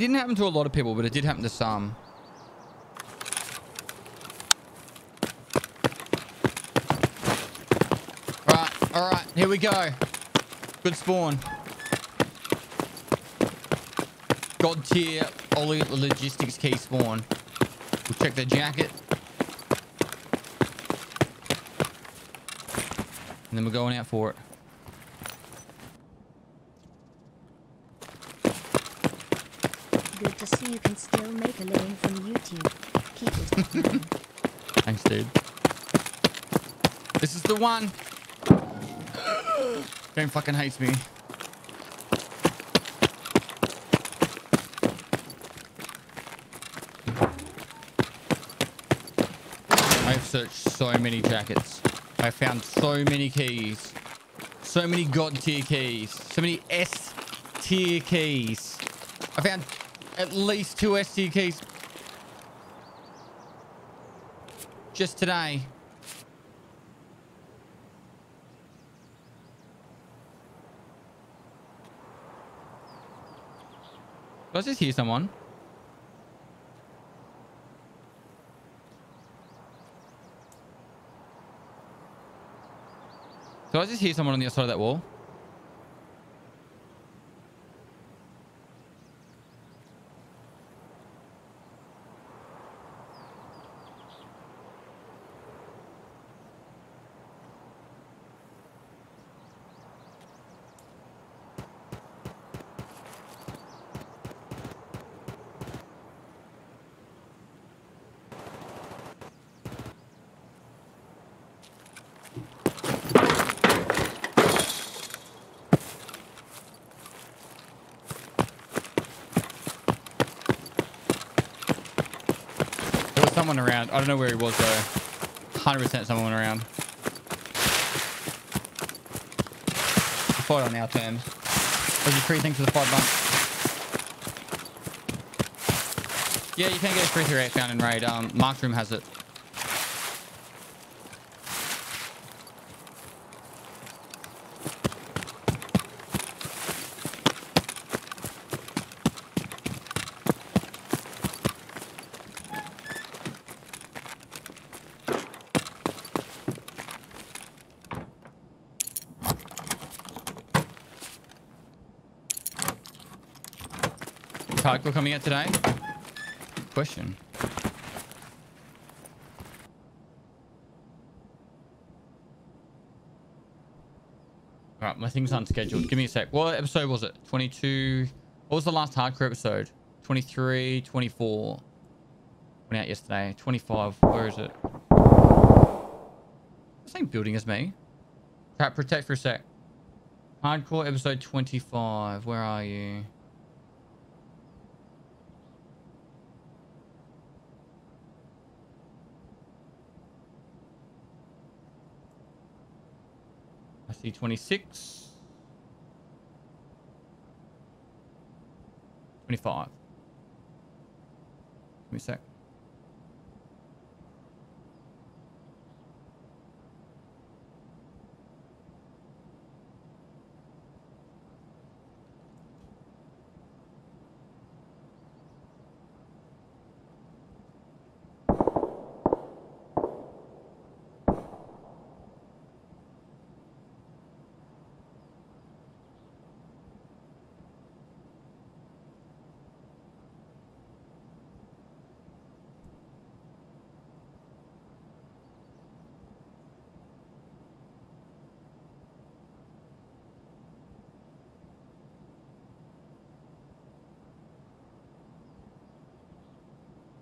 didn't happen to a lot of people, but it did happen to some. All right, here we go. Good spawn. God tier Oli logistics key spawn. We'll check the jacket. And then we're going out for it. Good to see you can still make a living from YouTube. Keep it. Thanks, dude. This is the one. Game fucking hates me. I've searched so many jackets. I found so many keys. So many god tier keys. So many S tier keys. I found at least 2 S tier keys just today. Did I just hear someone? Did I just hear someone on the other side of that wall? Around. I don't know where he was though. 100% someone around. Fight on our terms. Those are free things for the 5 months. Yeah, you can get a 338 found in raid. Mark's room has it. Tarkov coming out today? Question. Alright, my thing's unscheduled. Give me a sec. What episode was it? 22. What was the last hardcore episode? 23, 24. Went out yesterday. 25. Where is it? Same building as me. Crap, protect for a sec. Hardcore episode 25. Where are you? C26 25. Give me a sec.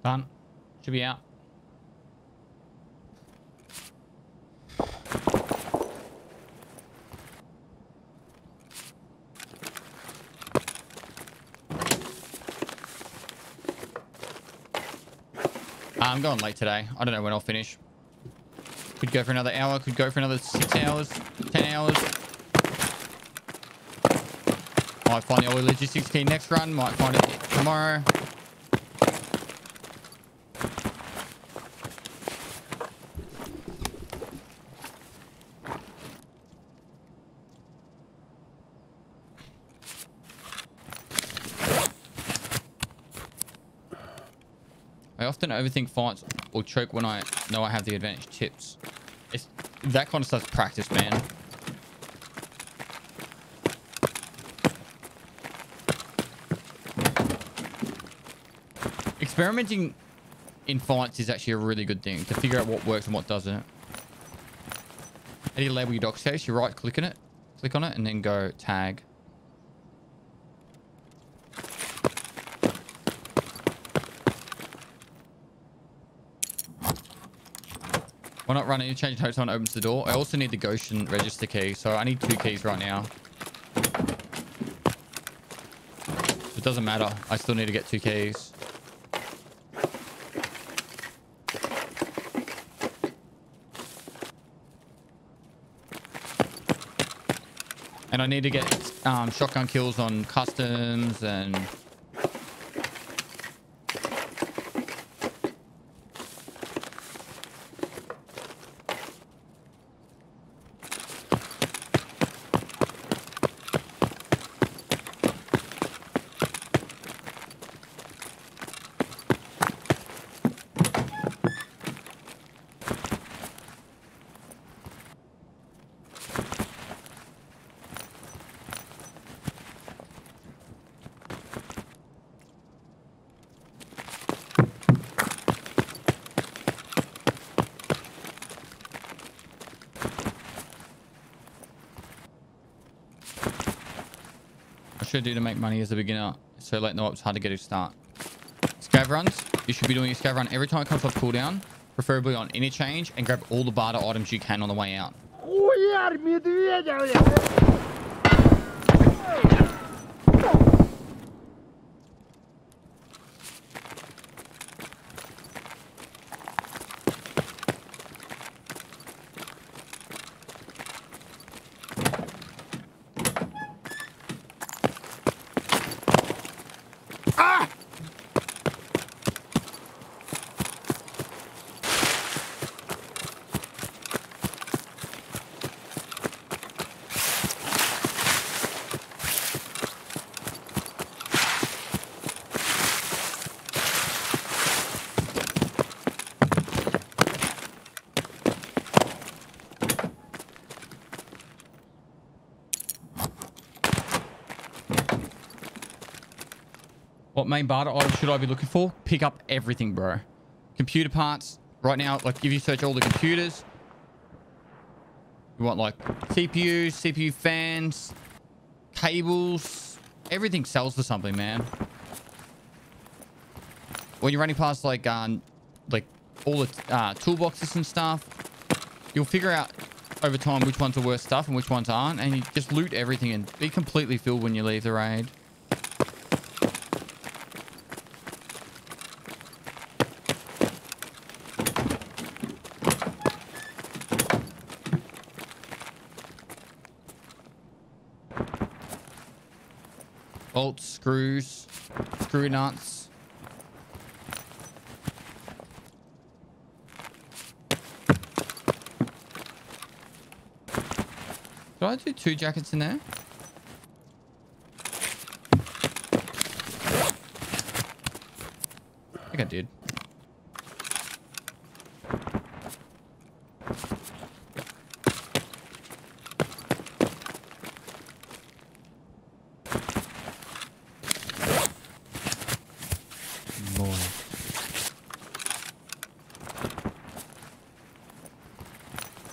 Done. Should be out. I'm going late today. I don't know when I'll finish. Could go for another hour. Could go for another 6 hours. 10 hours. Might find the Oli logistics key next run. Might find it tomorrow. often overthink fights or choke when I know I have the advantage tips. It's that kind of stuff's practice, man. Experimenting in fights is actually a really good thing to figure out what works and what doesn't. How do you label your doc status? You right click on it, and then go tag. Why not run interchange hotel and opens the door? I also need the Goshen register key, so I need 2 keys right now. It doesn't matter. I still need to get 2 keys. And I need to get shotgun kills on customs and... should do to make money as a beginner, so let know it's hard to get a start. Scav runs, you should be doing a scav run every time it comes off cooldown, preferably on interchange, and grab all the barter items you can on the way out. What main barter item should I be looking for? Pick up everything, bro. Computer parts. Right now, like, if you search all the computers, you want, like, CPUs, CPU fans, cables. Everything sells for something, man. When you're running past, like all the toolboxes and stuff, you'll figure out over time which ones are worth stuff and which ones aren't, and you just loot everything and be completely filled when you leave the raid. Bolts, screws, screw nuts. Did I do 2 jackets in there? I think I did.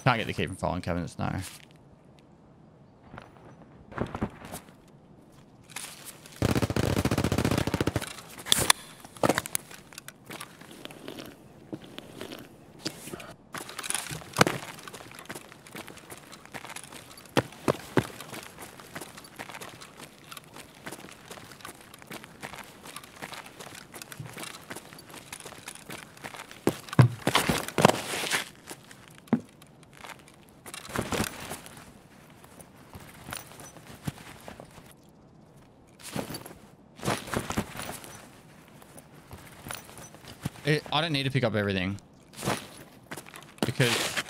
Can't get the key from filing cabinets, no. I don't need to pick up everything because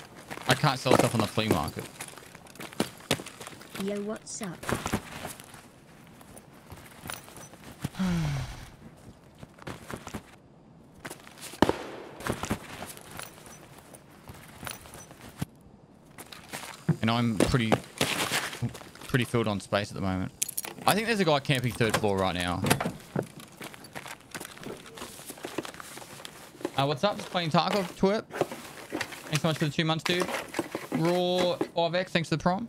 I can't sell stuff on the flea market. Yo, what's up? And I'm pretty filled on space at the moment. I think there's a guy camping third floor right now. What's up? Just playing Tarkov, Twip. Thanks so much for the 2 months, dude. Raw 5X, thanks for the prom.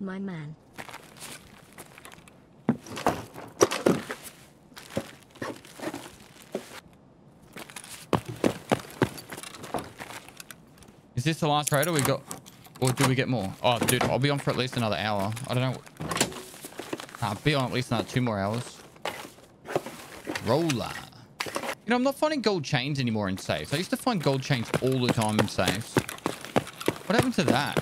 My man. Is this the last raider we got, or do we get more? Oh, dude, I'll be on for at least another hour. I don't know. I'll be on at least another 2 more hours. Roller. You know, I'm not finding gold chains anymore in safes. I used to find gold chains all the time in safes. What happened to that?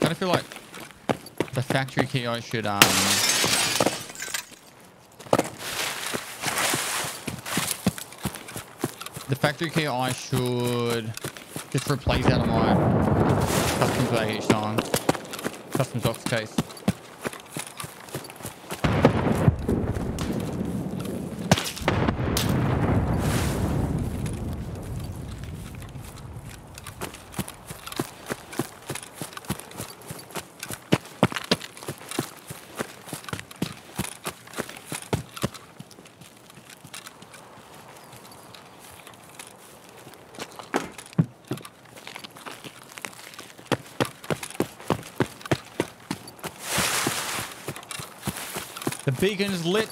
I feel like the factory key I should just replace out of my custom bag each time. Custom box case. Beacon's lit.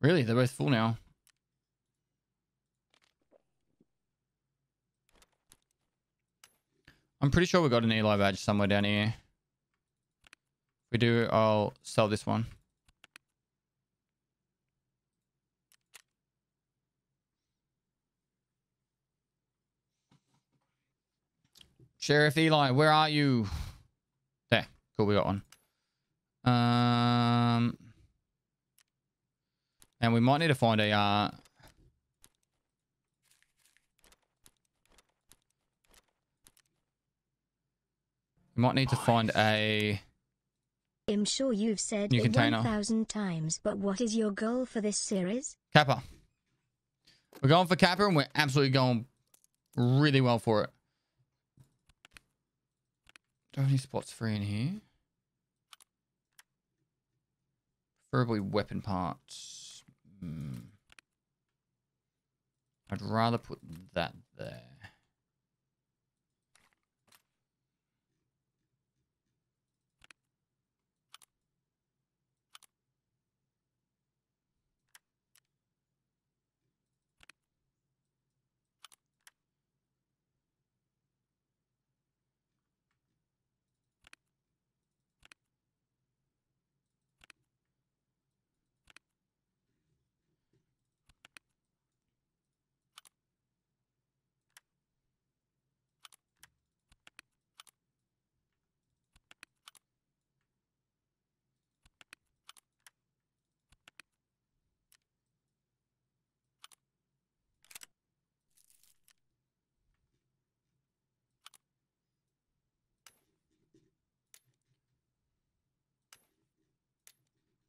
Really? They're both full now. I'm pretty sure we got an Eli badge somewhere down here. If we do, I'll sell this one. Sheriff Eli, where are you? There. Cool, we got one. And we might need to find a, we might need to find a... I'm sure you've said it 1,000 times, but what is your goal for this series? Kappa. We're going for Kappa, and we're absolutely going really well for it. Do I have any spots free in here? Preferably weapon parts. I'd rather put that there.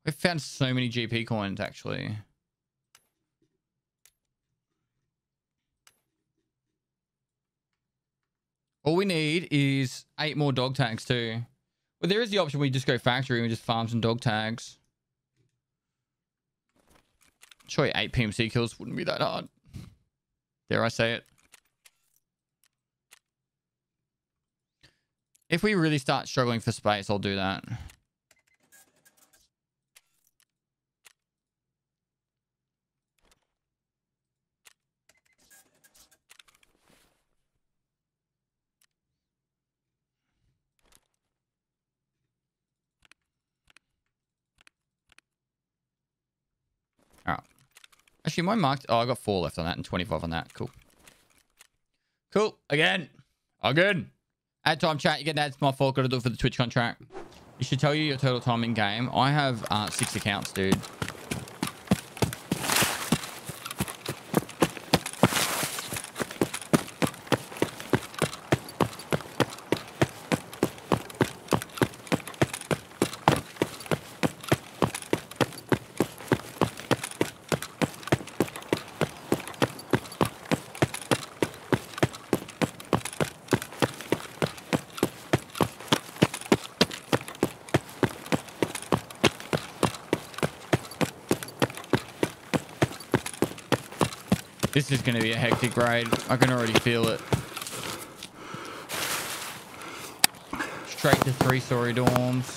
I found so many GP coins, actually. All we need is 8 more dog tags, too. Well, there is the option we just go factory and we just farm some dog tags. Surely 8 PMC kills wouldn't be that hard. Dare I say it. If we really start struggling for space, I'll do that. Actually, my marked... Oh, I got 4 left on that and 25 on that. Cool. Cool. Again. All good. Ad time chat. You get ads. It's my fault. Got to do it for the Twitch contract. You should tell you your total time in game. I have 6 accounts, dude. This is going to be a hectic raid. I can already feel it. Straight to 3-story dorms.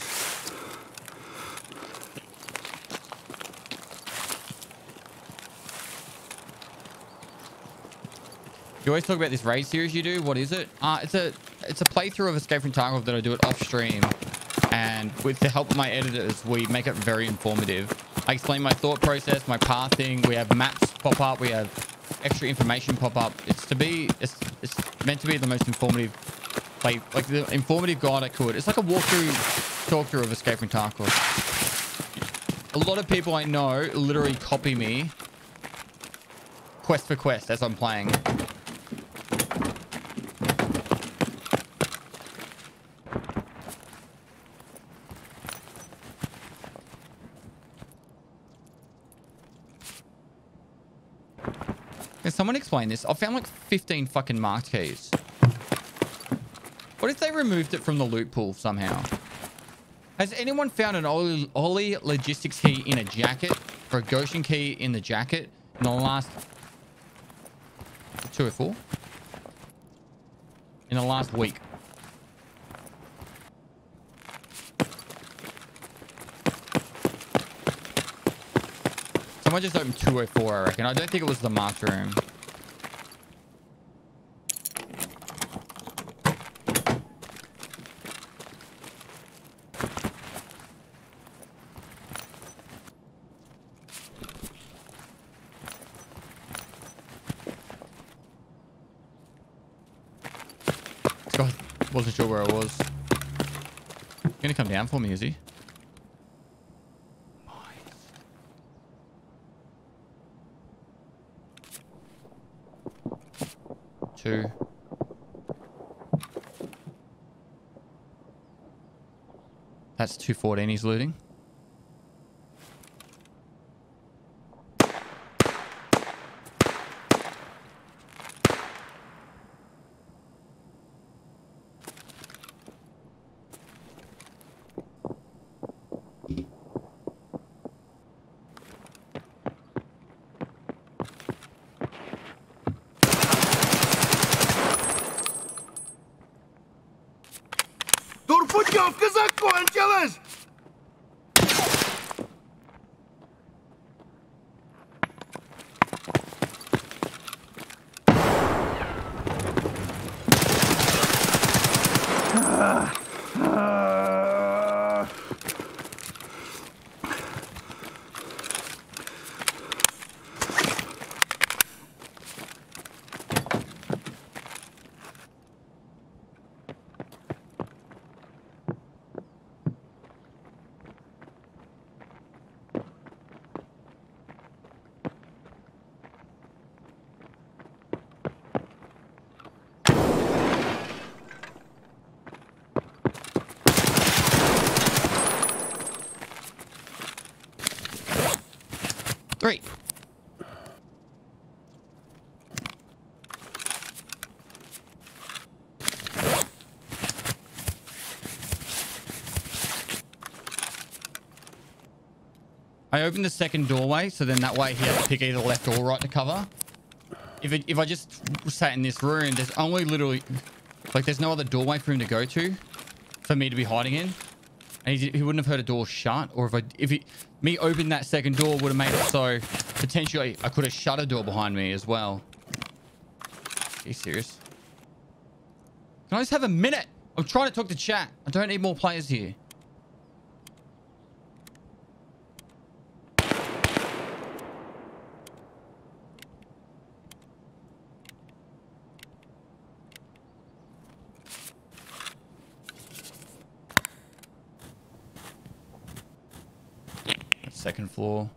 You always talk about this raid series you do. What is it? It's a playthrough of Escape from Tarkov that I do it off stream. And with the help of my editors, we make it very informative. I explain my thought process, my pathing. We have maps pop up. We have extra information pop up. It's meant to be the most informative play, like the informative guide I could. It's like a walkthrough, talk through of Escape from Tarkov. A lot of people I know literally copy me quest for quest as I'm playing. Someone explain this. I found like 15 fucking marked keys. What if they removed it from the loot pool somehow? Has anyone found an Oli logistics key in a jacket or a Goshen key in the jacket in the last 2 or 4? In the last week. I just opened 204, I reckon. I don't think it was the marked room. God, Wasn't sure where I was. He's gonna come down for me, is he? Two. That's 214 he's looting. Three. I opened the second doorway, so then that way he had to pick either left or right to cover. If I just sat in this room, there's only literally... Like, there's no other doorway for him to go to for me to be hiding in. And he wouldn't have heard a door shut, or if me opening that second door would have made it so potentially I could have shut a door behind me as well. Are you serious? Can I just have a minute? I'm trying to talk to chat. I don't need more players here. Second floor.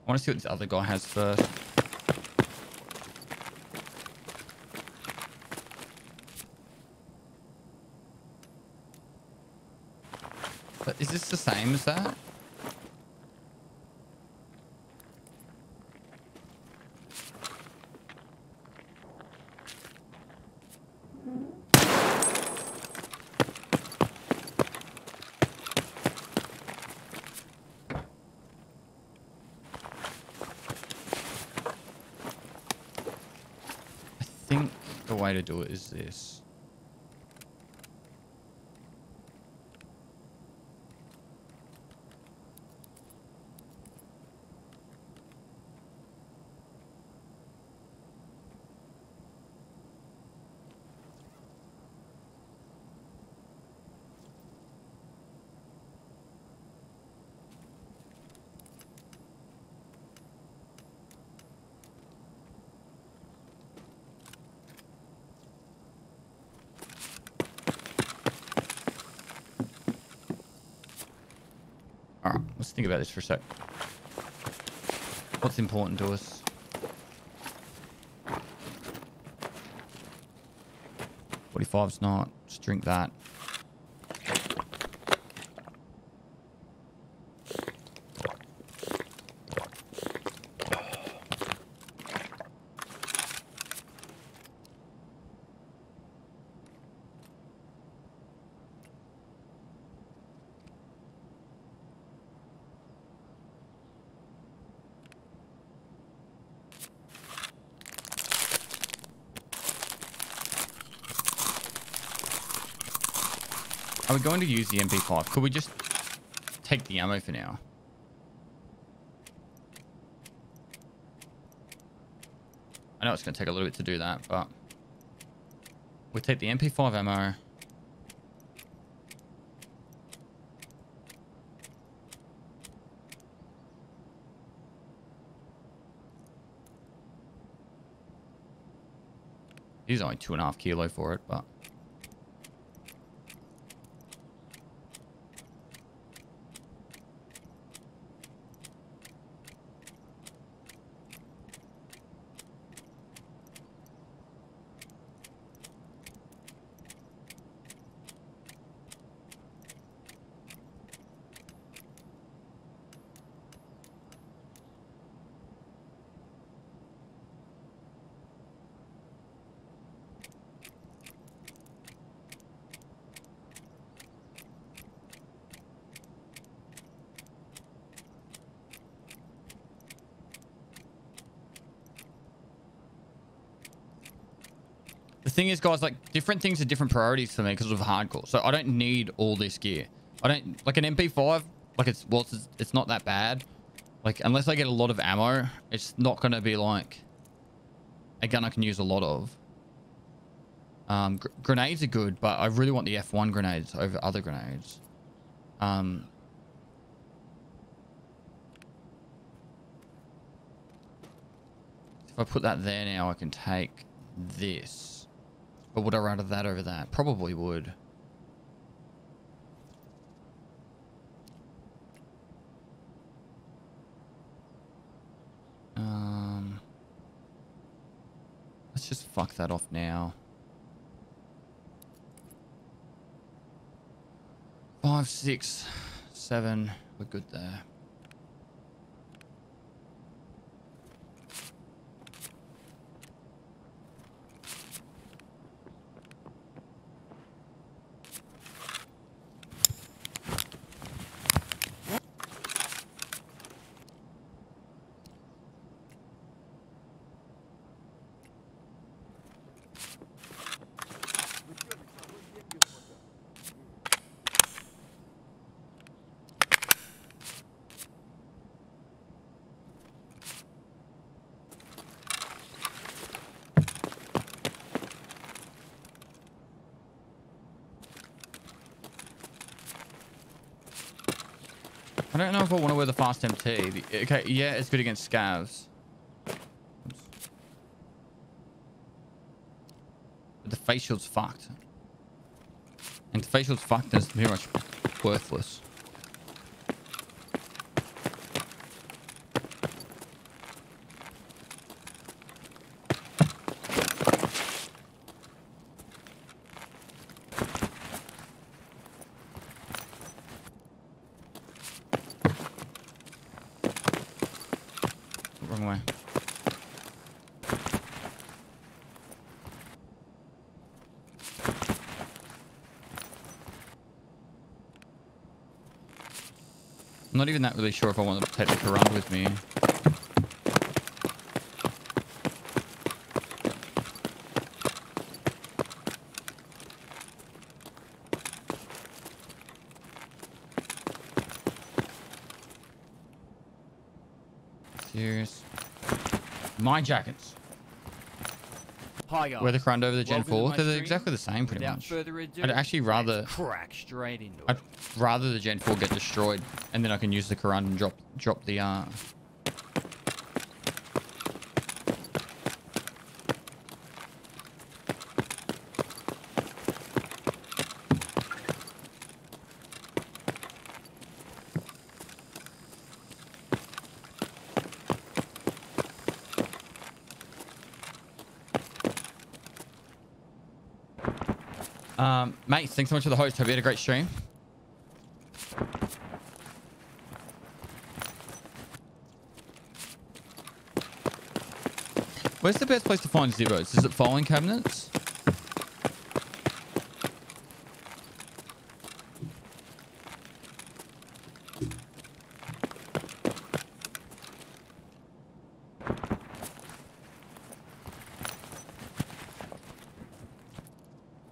I want to see what this other guy has first. But is this the same as that? think the way to do it is this. Let's think about this for a sec. What's important to us? .45's not. Just drink that. We're going to use the MP5. Could we just take the ammo for now? I know it's going to take a little bit to do that, but we'll take the MP5 ammo. It is only 2.5 kilo for it, but thing is, guys, like different things are different priorities for me because of hardcore. So I don't need all this gear. I don't like an MP5. Like it's not that bad. Like unless I get a lot of ammo, it's not going to be like a gun I can use a lot of. Grenades are good, but I really want the F1 grenades over other grenades. If I put that there now, I can take this. But would I rather that over that? Probably would. Let's just fuck that off now. 5, 6, 7. We're good there. I don't know if I want to wear the Fast MT. Okay, yeah, it's good against Scavs. Oops. But the face shield's fucked. And the face shield's fucked and it's pretty much worthless. I'm not even that really sure if I want to take the Karand with me. Use mine jackets. Hi guys. Where the Karand over the Gen 4, they're exactly the same pretty much. Ado, I'd actually rather crack straight into it. I'd rather the Gen 4 get destroyed and then I can use the Karand and drop the Mate, thanks so much for the host. Hope you had a great stream. Where's the best place to find zeros? Is it filing cabinets?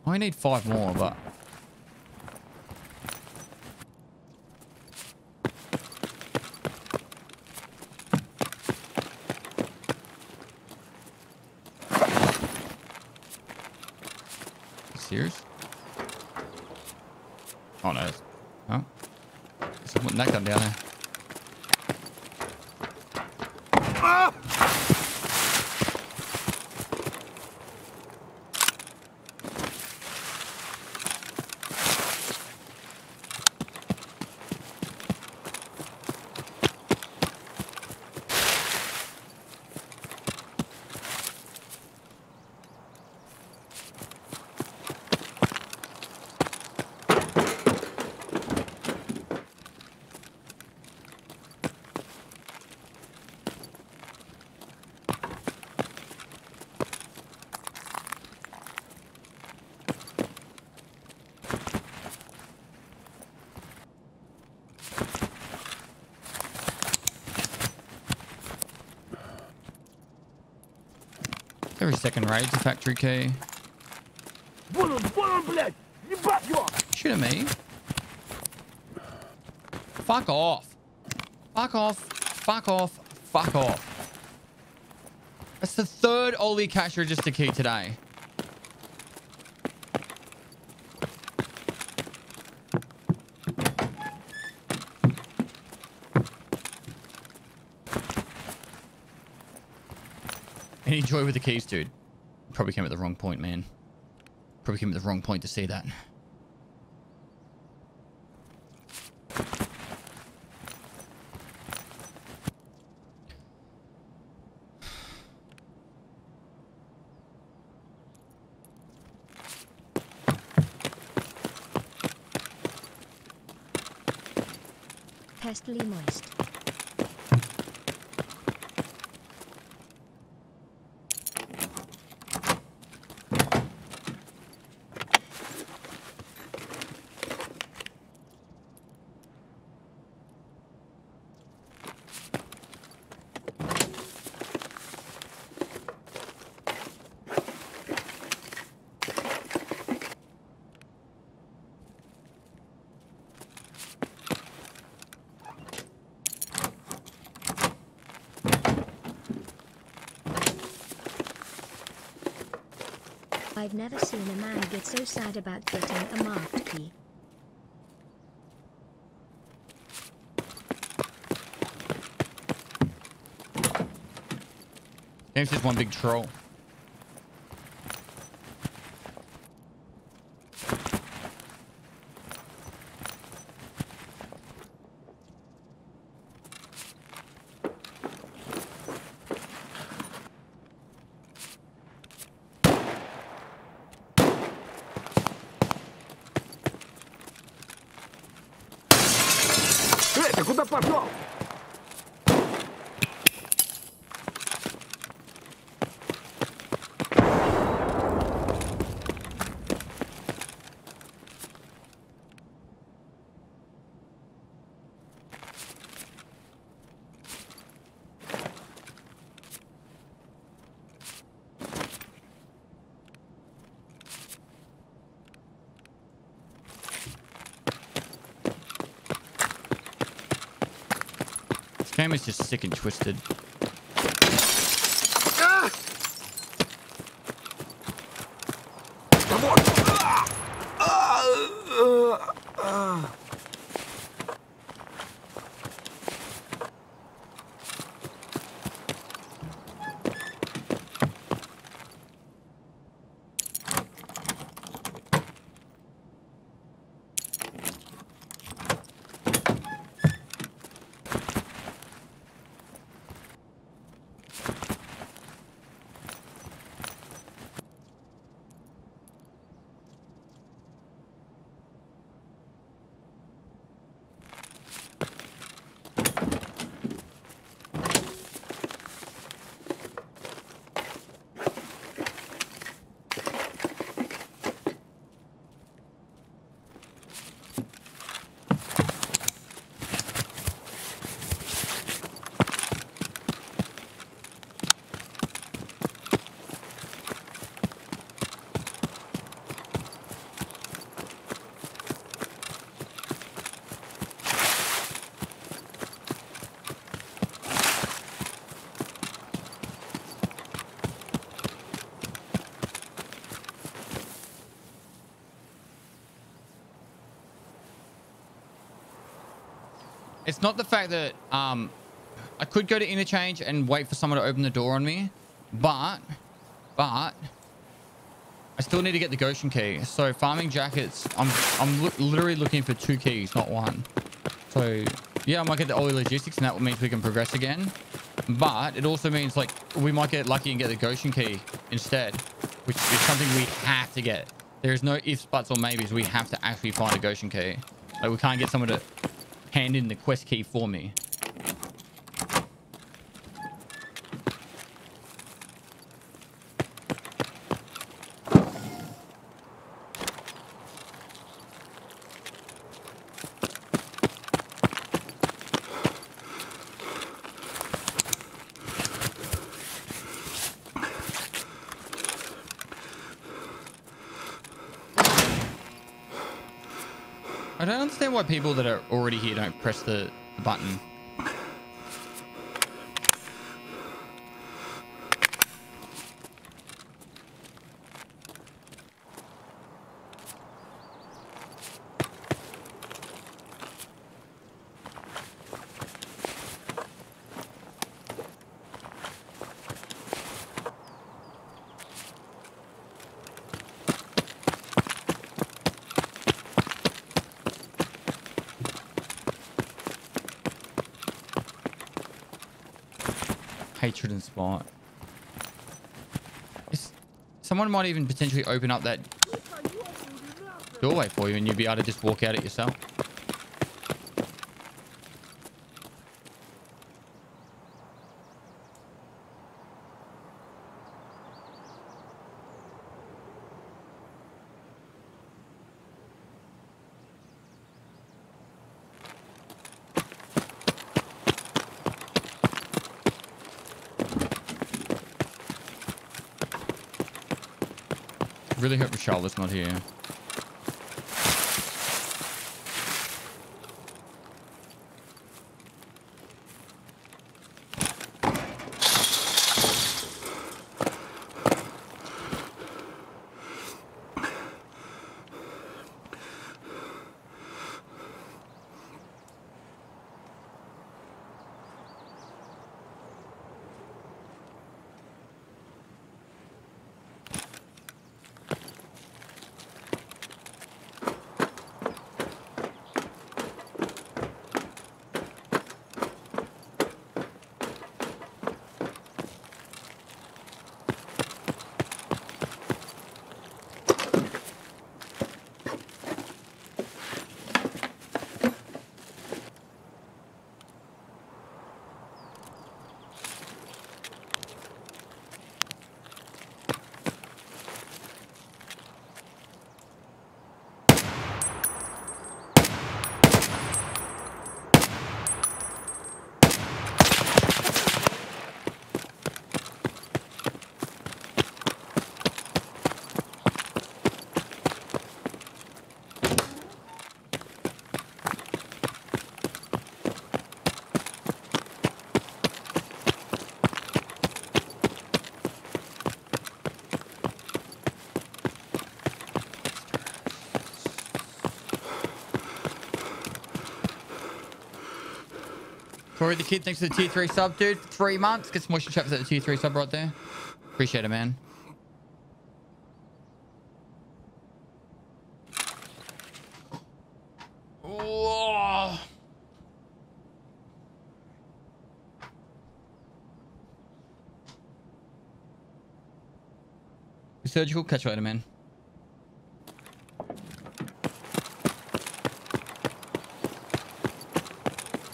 We need 5 more, but serious? Oh no! Huh? Someone knocked them down there. Every second raid's a factory key. Shoot at me. Fuck off. Fuck off. Fuck off. Fuck off. That's the third Oli cash register key today. Enjoy with the keys, dude. Probably came at the wrong point, man. Probably came at the wrong point to see that. Pestily moist. I've never seen a man get so sad about getting a marked key. Game's just one big troll. This game is just sick and twisted. It's not the fact that I could go to interchange and wait for someone to open the door on me, but I still need to get the Goshen key. So farming jackets, I'm literally looking for 2 keys, not 1. So yeah, I might get the Oli logistics, and that means we can progress again. But it also means like we might get lucky and get the Goshen key instead, which is something we have to get. There is no ifs, buts, or maybes. We have to actually find a Goshen key. Like, we can't get someone to hand in the quest key for me. I don't understand why people that are already here don't press the button. Hatred and spot. Someone might even potentially open up that doorway for you and you'll be able to just walk out it yourself. I really hope Rashala's not here. Corey the Kid, thanks for the tier 3 sub, dude, for 3 months. Get some motion chaps at the tier 3 sub right there. Appreciate it, man. Oh. Surgical, catch you later, man.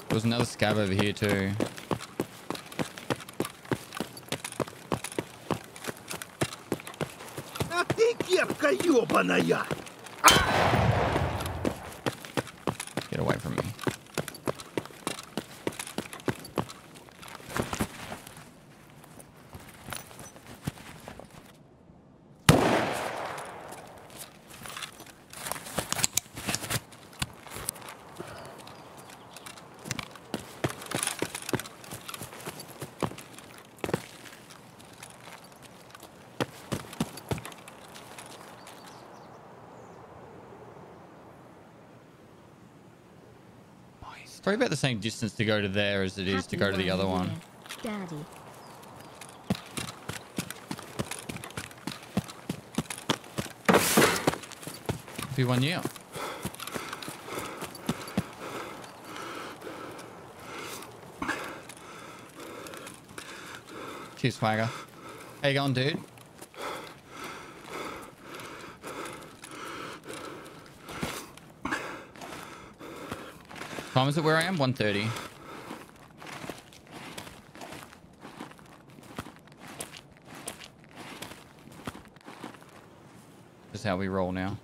There's another scab over here too. Get away from me. probably about the same distance to go to there as it is to go to the other one. Daddy. It'll be 1 year. Cheers, Swagger. How you going, dude? Time is it where I am? 1:30. This is how we roll now.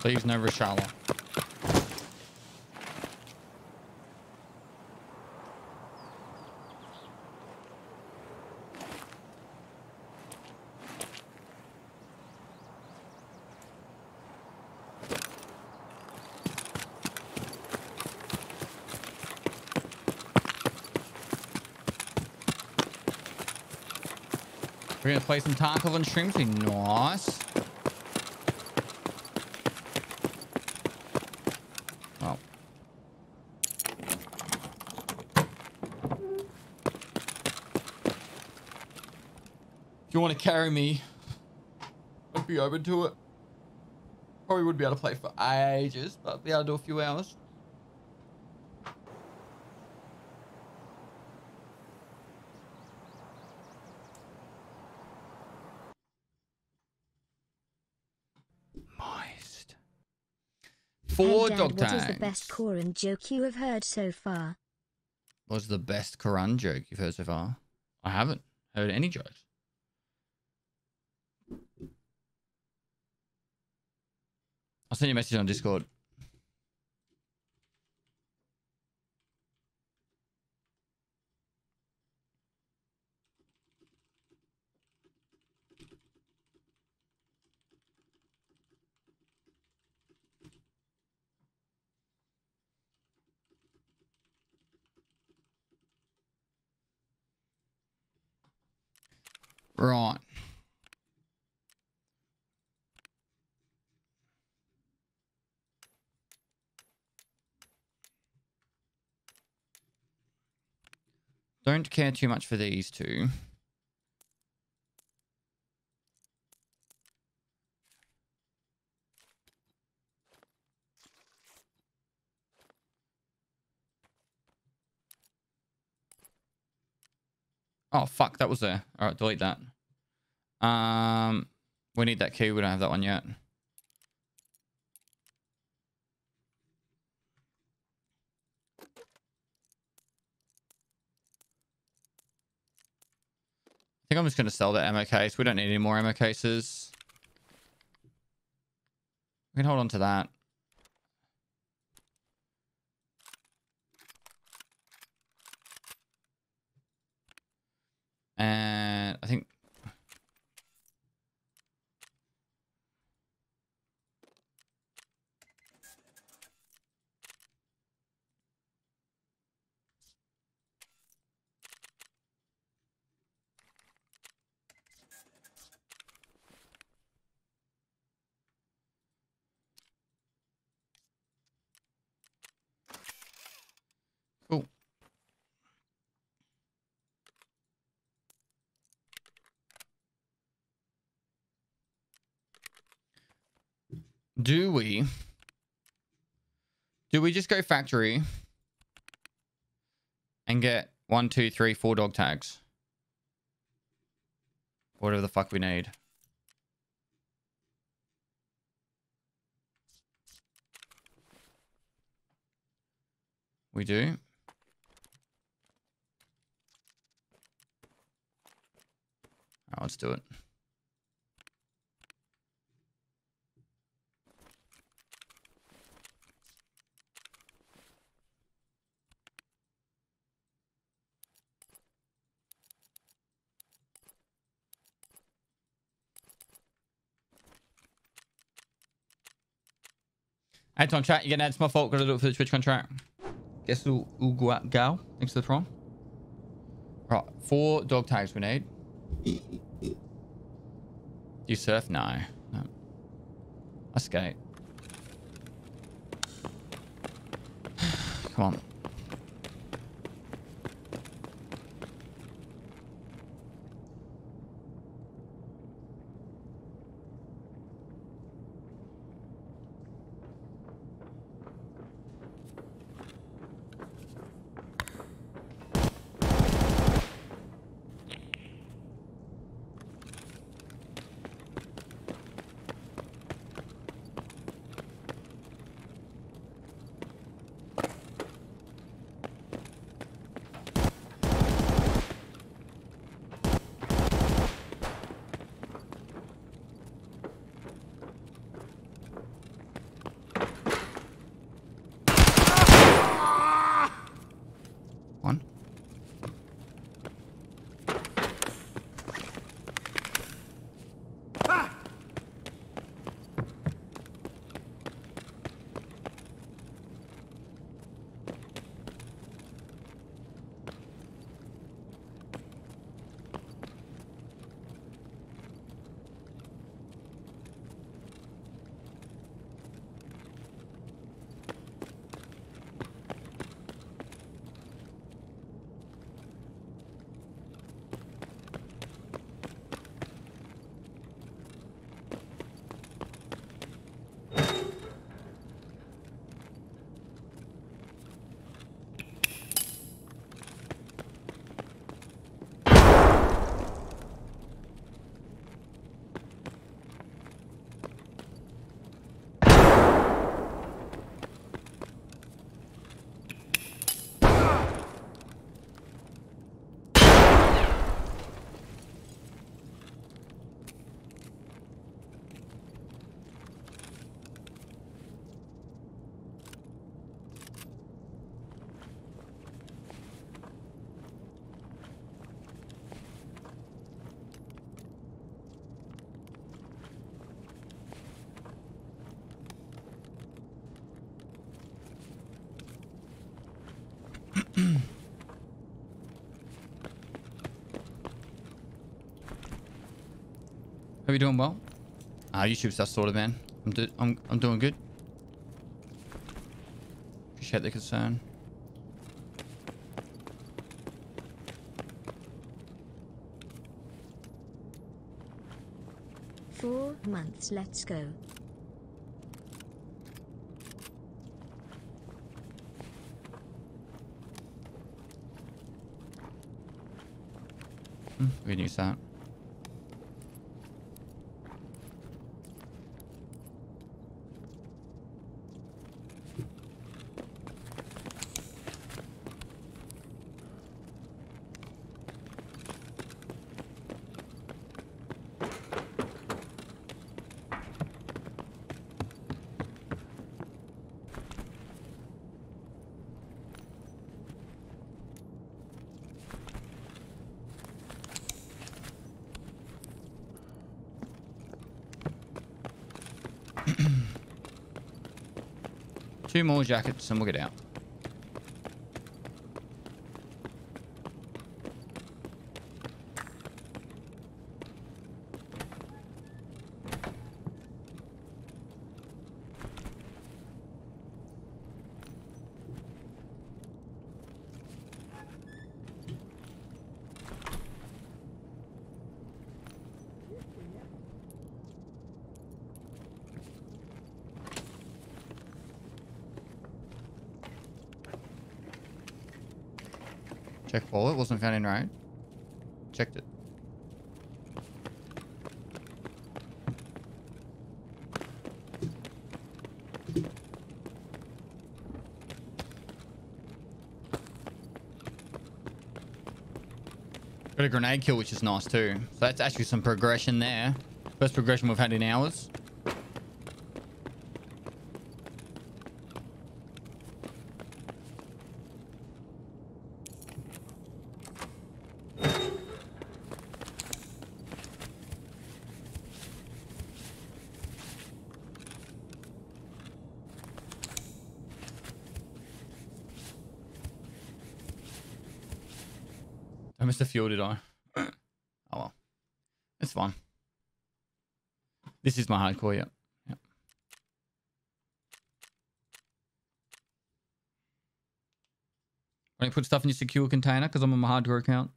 Please, no Rashala. We're gonna play some Tarkov on stream. Nice. You want to carry me? I'd be open to it. Probably would be able to play for ages, but I'd be able to do a few hours. Moist. Four dog tags. What is the best Karand joke you have heard so far? What's the best Karand joke you've heard so far? I haven't heard any jokes. I'll send you a message on Discord. Right. Don't care too much for these two. Oh, fuck. That was there. All right. Delete that. We need that key. We don't have that one yet. I think I'm just going to sell that ammo case. We don't need any more ammo cases. We can hold on to that. And I think... Do we just go factory and get 1, 2, 3, 4 dog tags? Whatever the fuck we need. We do. Oh, let's do it. Anton chat, you're getting out. It's my fault because I looked for the Twitch contract. Guess who? Gal. Thanks for the prompt. Right, 4 dog tags we need. You surf? No. No. I skate. Come on. Are we doing well? YouTube's that sort of man. I'm doing good. Appreciate the concern. Four months. Let's go. We can use that. Two more jackets and we'll get out. Check bullet, wasn't found in road. Checked it. Got a grenade kill, which is nice too. So that's actually some progression there. First progression we've had in hours. missed a fuel, did I? Oh well. It's fine. This is my hardcore, yeah. I don't put stuff in your secure container because I'm on my hardcore account.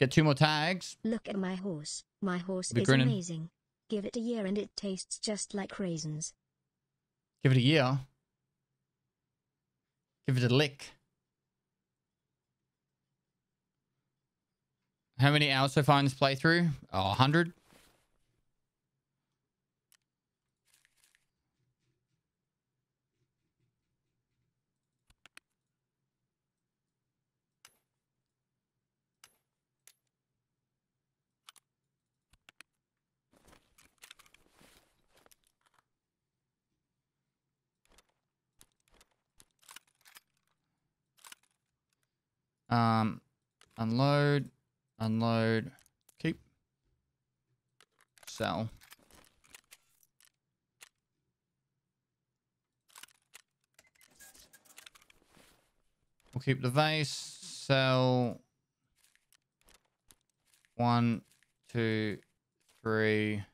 Get 2 more tags. Look at my horse. My horse is amazing. Give it a year and it tastes just like raisins. Give it a year. Give it a lick. How many hours so far in this playthrough? Oh, 100. Unload, unload, keep, sell. We'll keep the vase, sell. 1, 2, 3.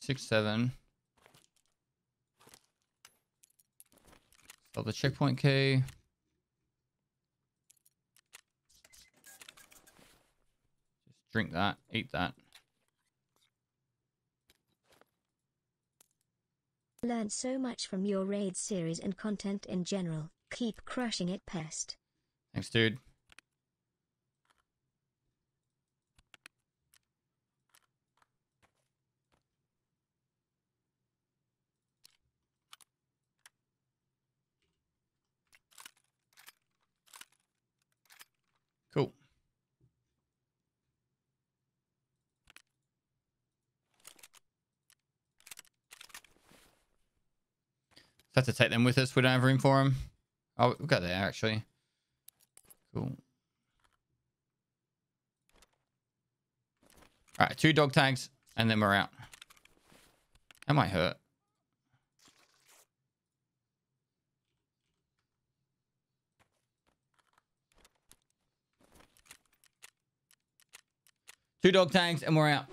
Six, 7. Sell the checkpoint key. Just drink that, eat that. Learned so much from your raid series and content in general. Keep crushing it, Pest. Thanks, dude. Cool. Just have to take them with us. We don't have room for them. Oh, we've got there, actually. Cool. All right, 2 dog tags, and then we're out. That might hurt. Two dog tags, and we're out.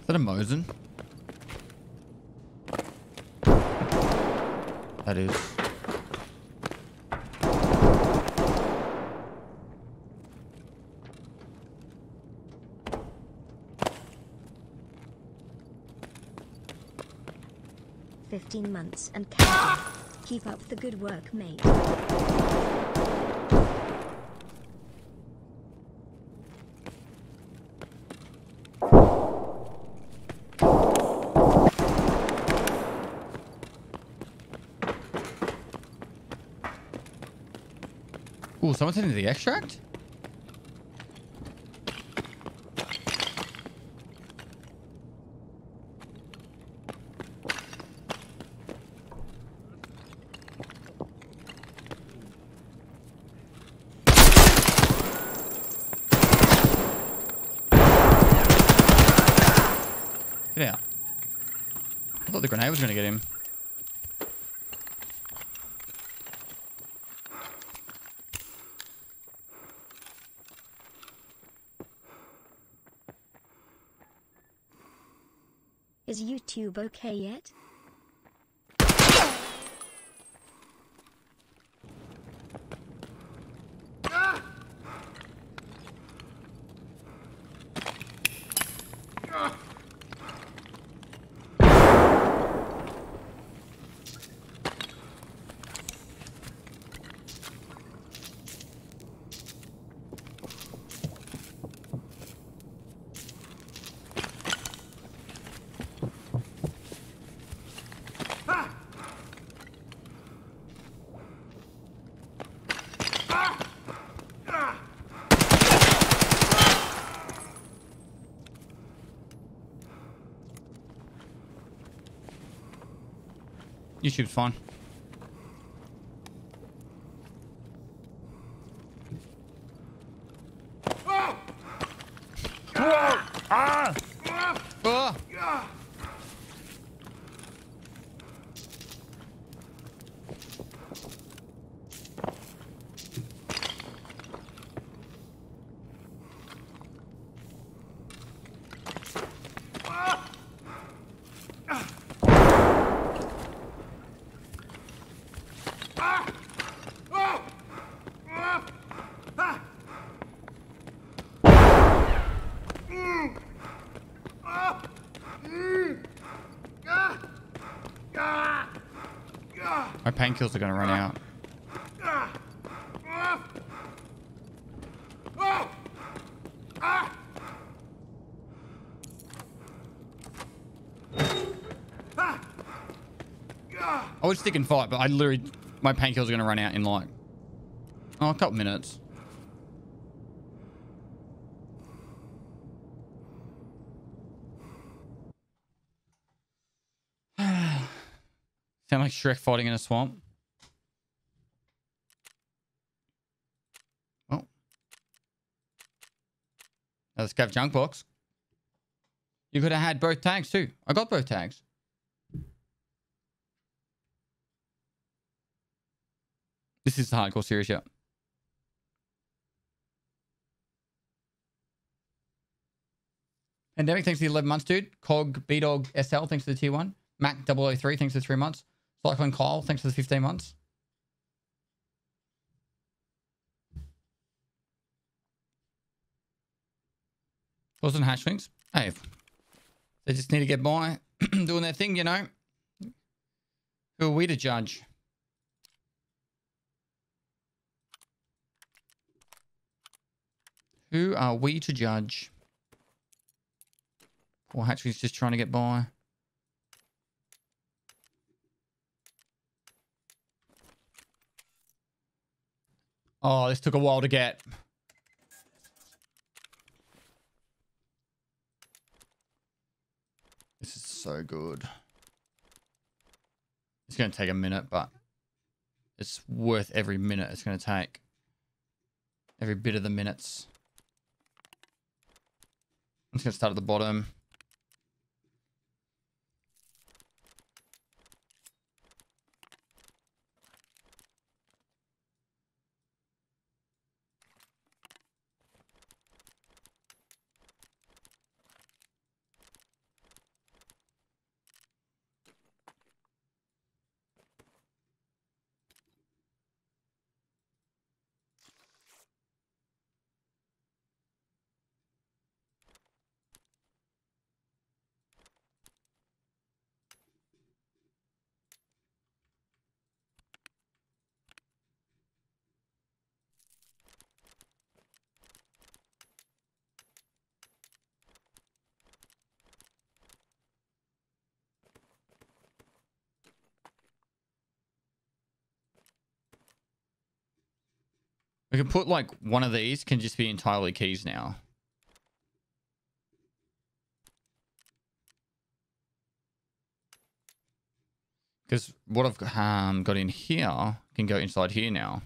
Is that a Mosin? That is. "15 months and counting. Keep up the good work, mate." Ooh, someone's into the extract? Get out. I thought the grenade was going to get him. Is YouTube okay yet? YouTube's fine. Kills are going to run out. I would stick and fight, but I literally, my painkillers are going to run out in like, oh, a couple minutes. Sound like Shrek fighting in a swamp. Scav junk box. You could have had both tags too. I got both tags. This is the hardcore series, yeah. Pandemic, thanks for the 11 months, dude. Cog, B-Dog, SL, thanks for the tier 1. Mac 003, thanks for the 3 months. Cyclone Kyle, thanks for the 15 months. Wasn't hatchlings. Hey, they just need to get by doing their thing, you know. Who are we to judge? Who are we to judge? Poor hatchlings just trying to get by. Oh, this took a while to get. This is so good. It's going to take a minute, but it's worth every minute. It's going to take every bit of the minutes. I'm just going to start at the bottom. We can put like one of these can just be entirely keys now. Because what I've got in here can go inside here now.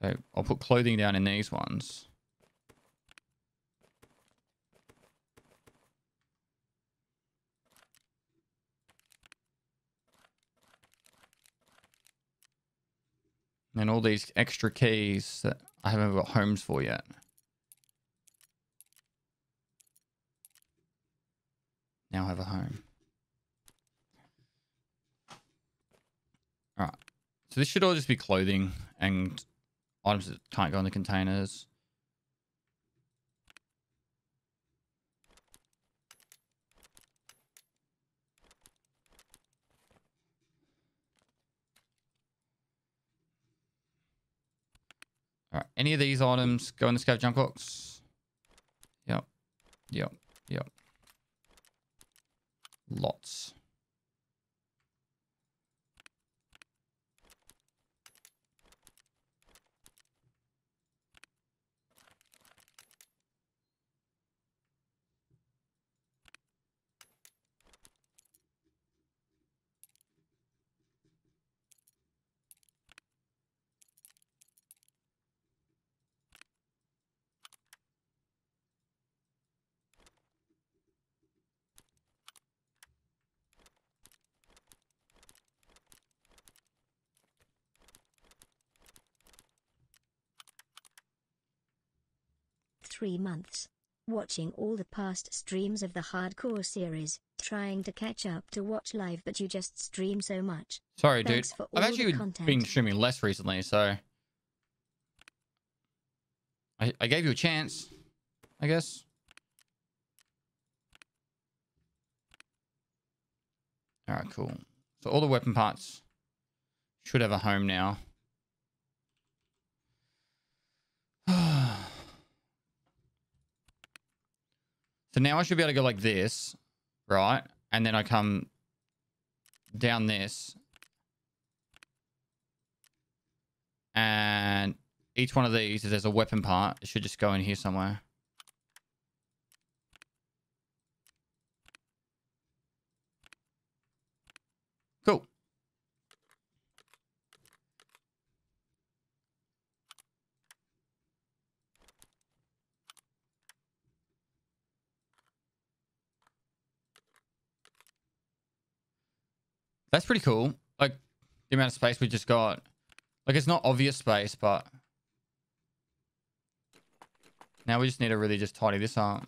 So I'll put clothing down in these ones. And all these extra keys that I haven't got homes for yet. Now I have a home. All right. So this should all just be clothing and items that can't go in the containers. All right, any of these items go in the Scav junk box? Yep, yep, yep. Lots. 3 months. Watching all the past streams of the hardcore series, trying to catch up to watch live, but you just stream so much. Sorry, thanks dude. I've actually been streaming less recently, so... I gave you a chance, I guess. Alright, cool. So all the weapon parts should have a home now. So now I should be able to go like this, right? And then I come down this. And each one of these, if there's a weapon part, it should just go in here somewhere. Cool. That's pretty cool. Like, the amount of space we just got. Like, it's not obvious space, but... Now we just need to really just tidy this up.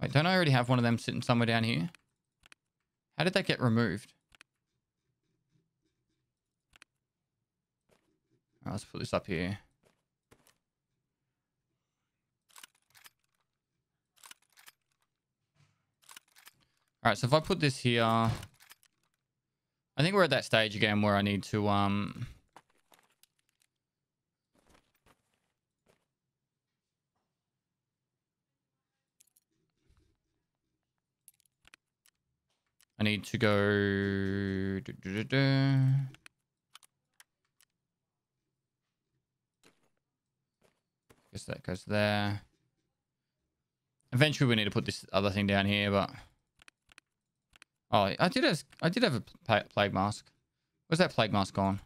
Wait, don't I already have one of them sitting somewhere down here? How did that get removed? All right, let's put this up here. All right, so if I put this here, I think we're at that stage again where I need to, I need to go... I guess that goes there. Eventually we need to put this other thing down here, but... Oh, I did have a plague mask. Where's that plague mask gone?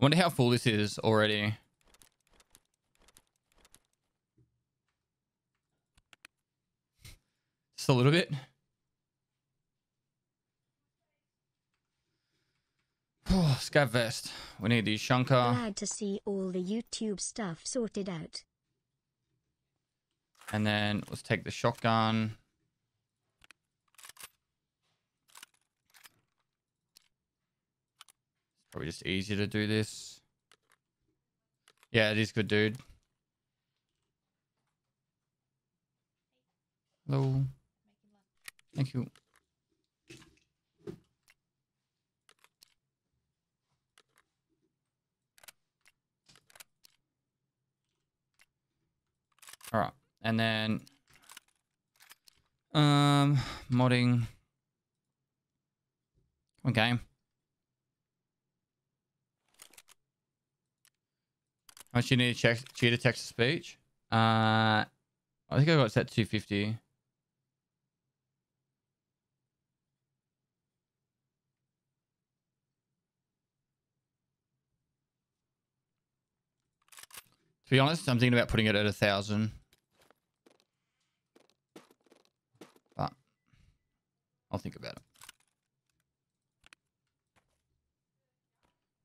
I wonder how full this is already. Just a little bit. Oh, scav vest. We need the shunker. Glad to see all the YouTube stuff sorted out. And then let's take the shotgun. Probably just easier to do this. Yeah, it is good, dude. Hello. Thank you. All right. And then, modding. Come on, game. How much do you need to check cheetah text to speech? I think I got set 250. To be honest, I'm thinking about putting it at 1,000. But I'll think about it.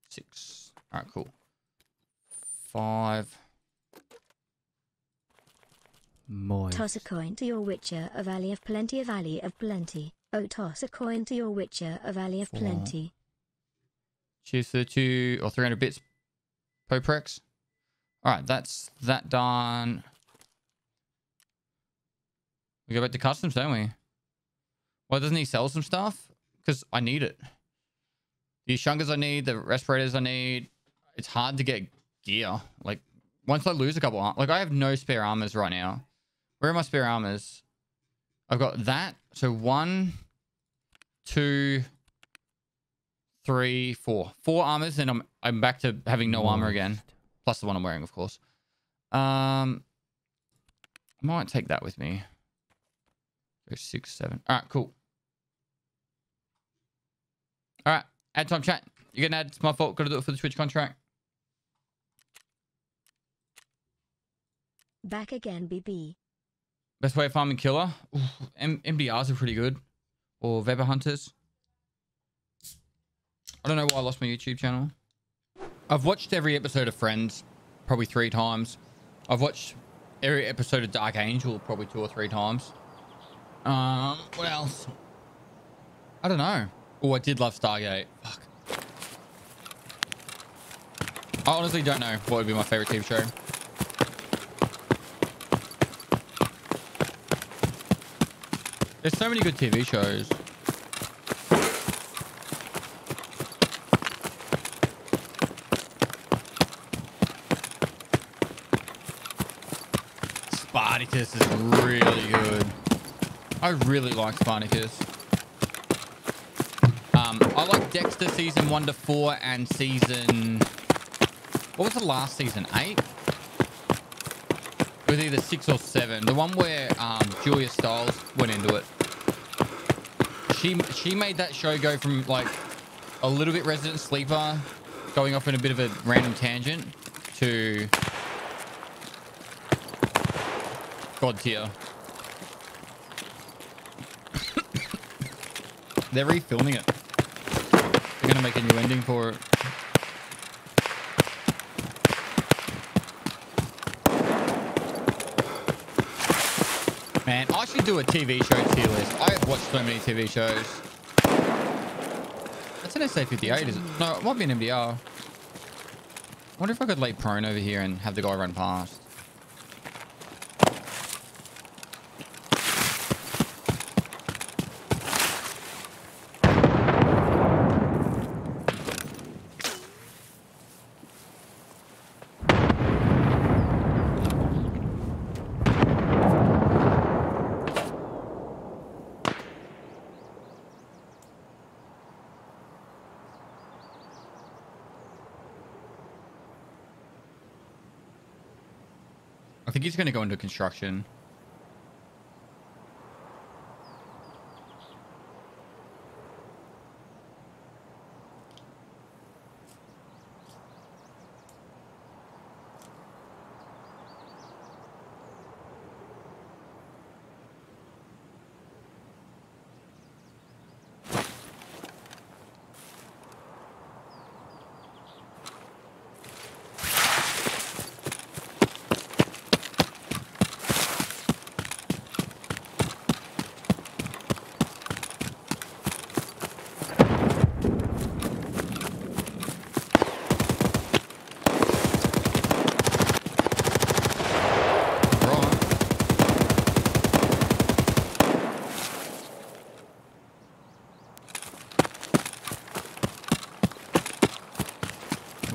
6. Alright, cool. 5. Moist. Toss a coin to your Witcher, a Valley of Plenty, a Valley of Plenty. Oh, toss a coin to your Witcher, a Valley of 4. Plenty. Cheers to the 2 or 300 bits. Poprex. Alright, that's that done. We go back to customs, don't we? Why doesn't he sell some stuff? Because I need it. The shungers I need, the respirators I need. It's hard to get gear, like Once I lose a couple armor, like I have no spare armors right now. Where are my spare armors? I've got that. So 1, 2, 3, 4. 4 armors, and I'm back to having no armor again. Plus the one I'm wearing, of course. I might take that with me. Go 6, 7. All right, cool. All right, ad time chat. You're gonna add. It's my fault. Got to do it for the Twitch contract. Back again, BB. Best way of farming killer. Ooh, MDRs are pretty good, or Weber hunters. I don't know why I lost my YouTube channel. I've watched every episode of Friends, probably 3 times. I've watched every episode of Dark Angel, probably 2 or 3 times. What else? I don't know. Oh, I did love Stargate. Fuck. I honestly don't know what would be my favorite TV show. There's so many good TV shows. Spartacus is really good. I really like Spartacus. I like Dexter season 1 to 4 and season... What was the last season? 8? It was either 6 or 7. The one where Julia Stiles went into it. She made that show go from like a little bit resident sleeper, going off in a bit of a random tangent, to God tier. They're refilming it. They're gonna make a new ending for it. Man, I should do a TV show tier list. I have watched so many TV shows. That's an SA-58, is it? No, it might be an MDR. I wonder if I could lay prone over here and have the guy run past. He's going to go into construction.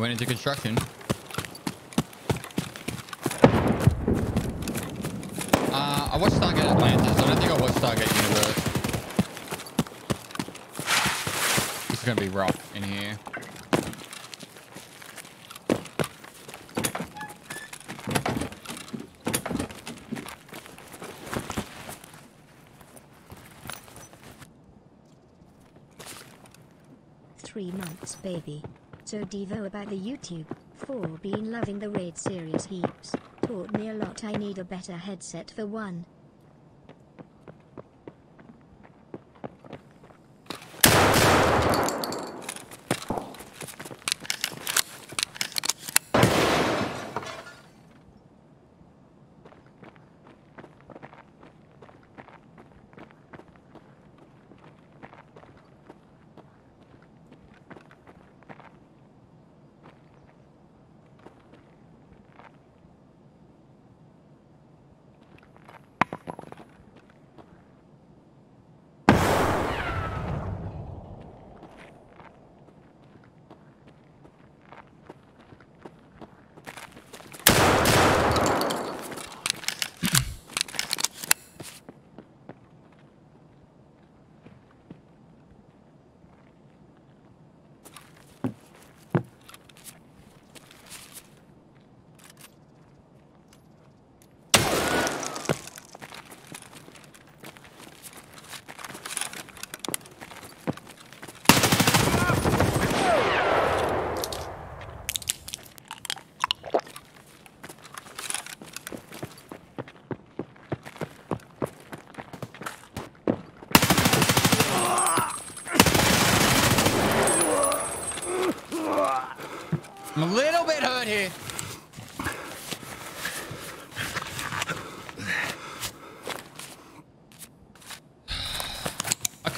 Into construction. I watched Stargate Atlantis. I don't think I watched Stargate Universe. It's gonna be rough in here. "3 months, baby." So Devo about the YouTube, for being loving the raid series heaps, taught me a lot. I need a better headset for one.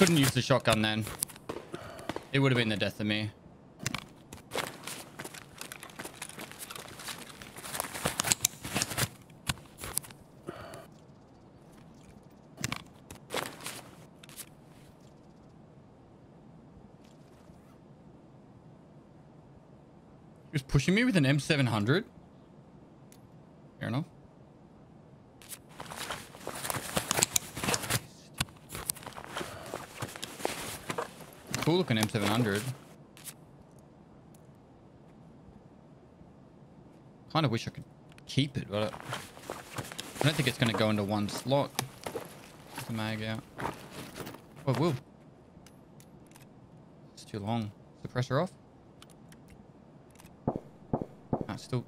couldn't use the shotgun then. It would have been the death of me. He was pushing me with an M700. Fair enough. Cool looking M700. Kind of wish I could keep it, but I don't think it's going to go into one slot. Get the mag out. Oh, it will. It's too long. Suppressor off. Ah, it's still.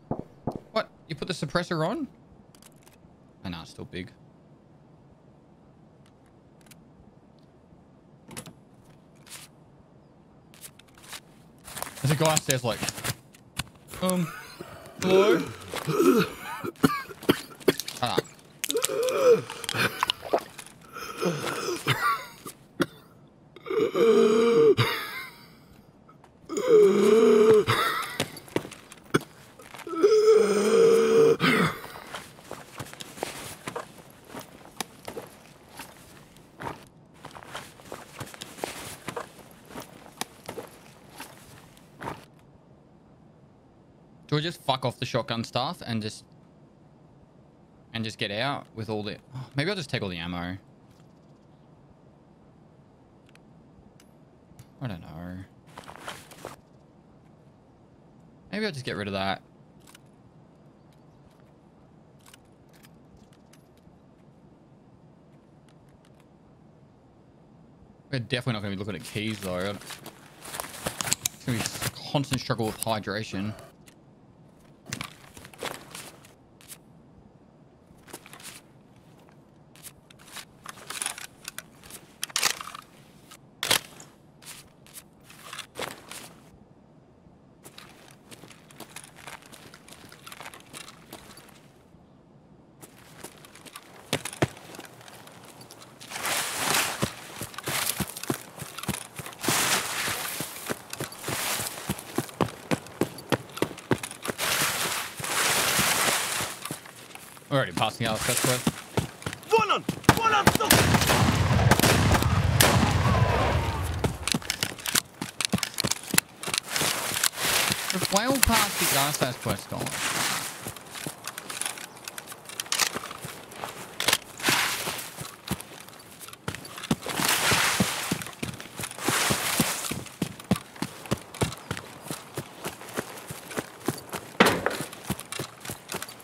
What? You put the suppressor on? Oh, no, it's still big. There's a guy upstairs like, hello? Ah. Or just fuck off the shotgun staff and just get out with all the... Maybe I'll just take all the ammo. I don't know. Maybe I'll just get rid of that. We're definitely not going to be looking at keys though. It's going to be a constant struggle with hydration. Already passing out that's what. One on, stop. If we all pass the gas, that's quest gone.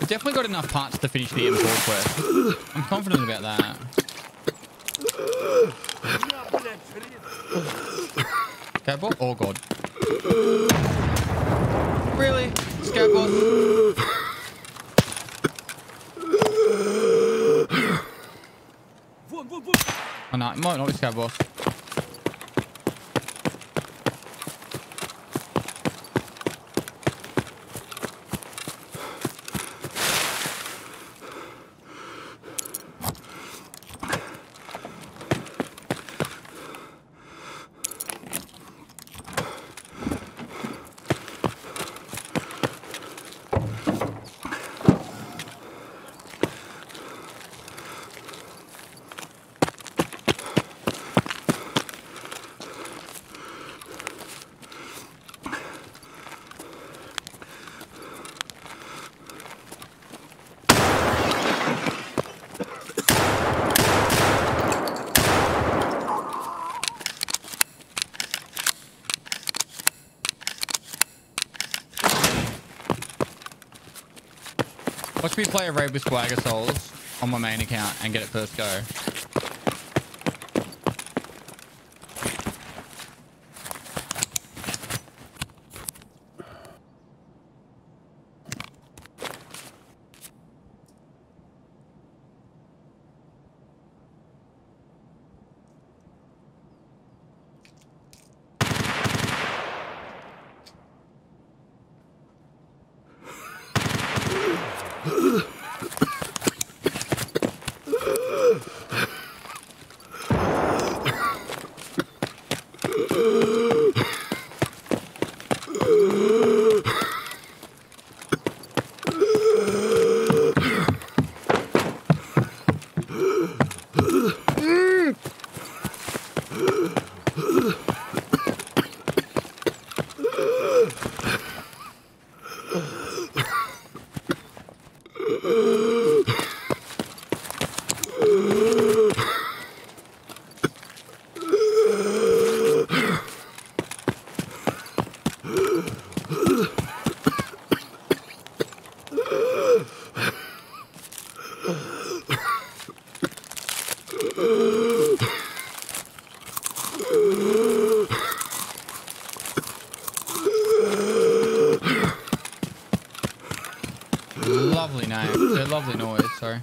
Definitely got enough parts to finish the M4 quest. I'm confident about that. Scav boss? Oh god. Really? Scav boss? Oh no, it might not be Scav boss. Watch me play a raid with Swagger Souls on my main account and get it first go. Lovely knife. A lovely noise, sorry.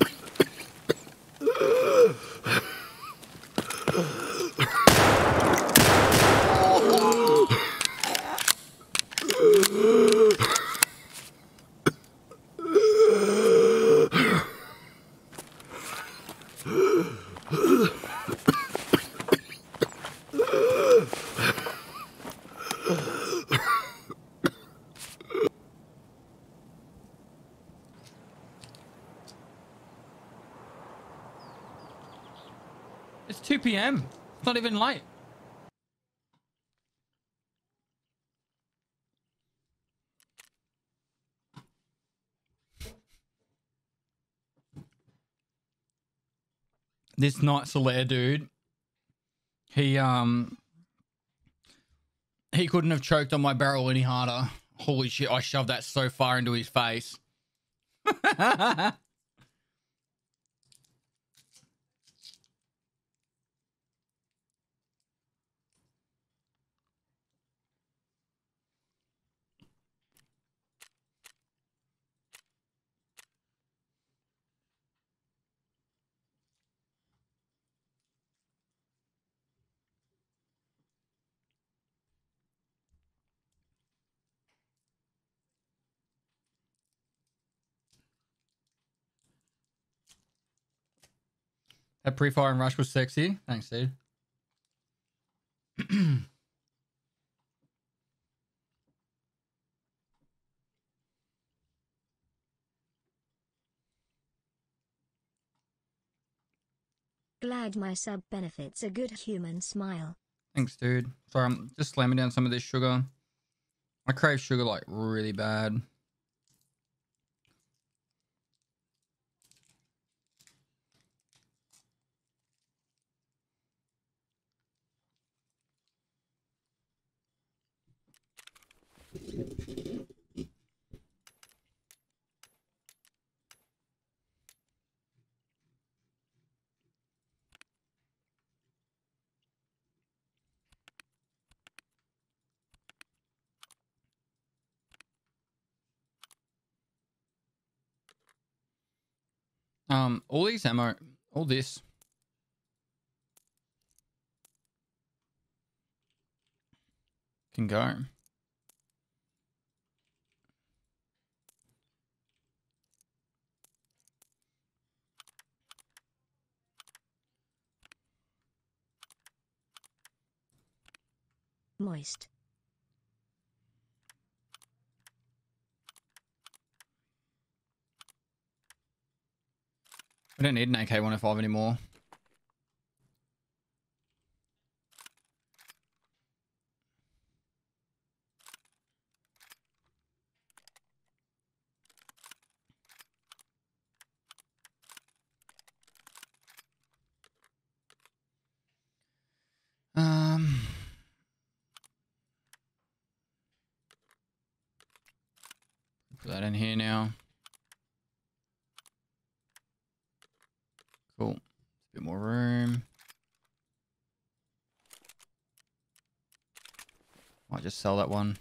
PM. It's not even light. This Night Solaire dude, he couldn't have choked on my barrel any harder. Holy shit, I shoved that so far into his face. That pre-fire and rush was sexy. Thanks, dude. Glad my sub benefits a good human smile. Thanks, dude. Sorry, I'm just slamming down some of this sugar. I crave sugar like really bad. All these ammo, all this. Can go. Moist. We don't need an AK-105 anymore. Put that in here now. Cool. A bit more room. Might just sell that one.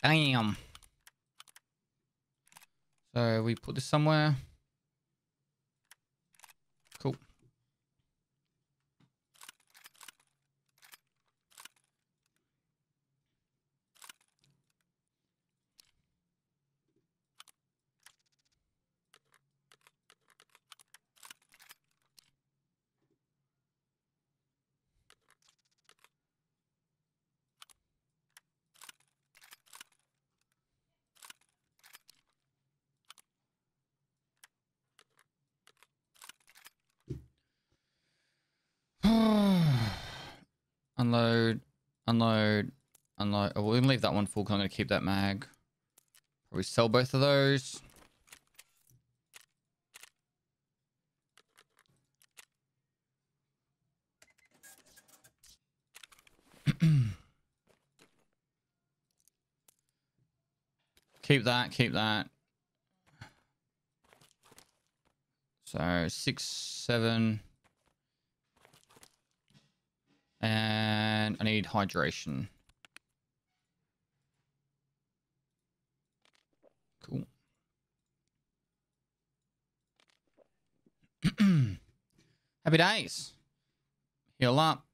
Damn. So we put this somewhere. Cool. Unload, unload, unload. Oh, we're going to leave that one full because I'm going to keep that mag. Probably sell both of those. Keep that, keep that. So 6, 7. And I need hydration. Cool. Happy days. Heal up.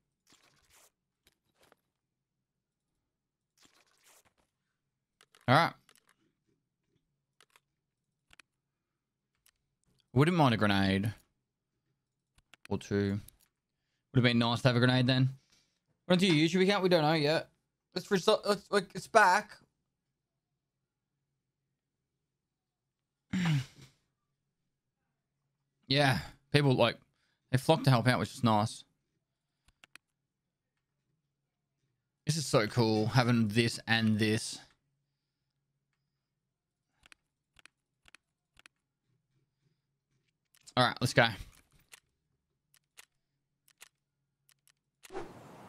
All right. Wouldn't mind a grenade or two. Would have been nice to have a grenade then. What do you use? Should we count? We don't know yet. Let's like it's back. Yeah, people like they flock to help out, which is nice. This is so cool having this and this. All right, let's go. I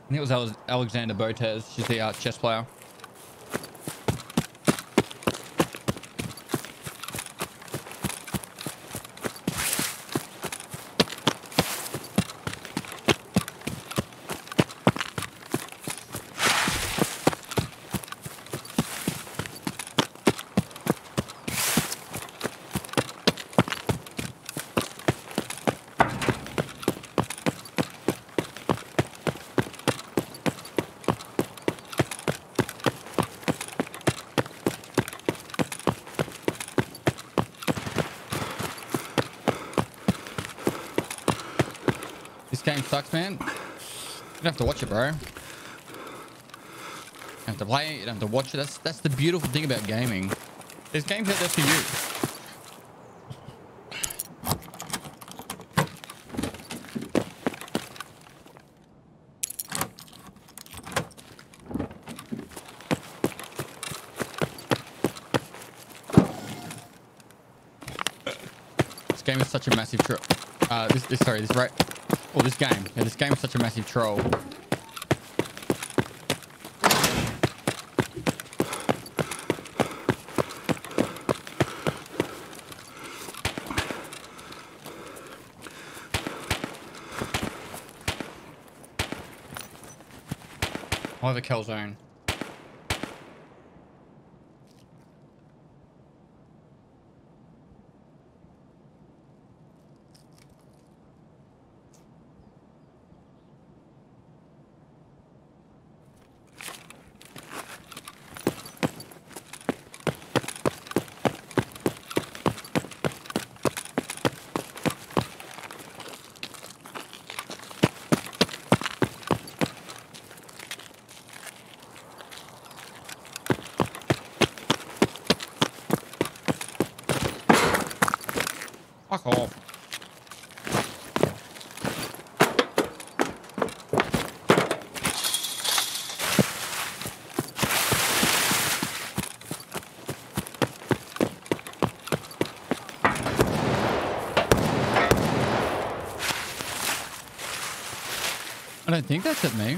think it was Alexander Botez. She's the chess player. Sucks, man. You don't have to watch it, bro. You don't have to play it. You don't have to watch it. That's the beautiful thing about gaming. There's games out there for you. This game is such a massive trip. Sorry, this right. Oh, this game. Yeah, this game is such a massive troll. I'll have a kill zone. I don't think that's at me.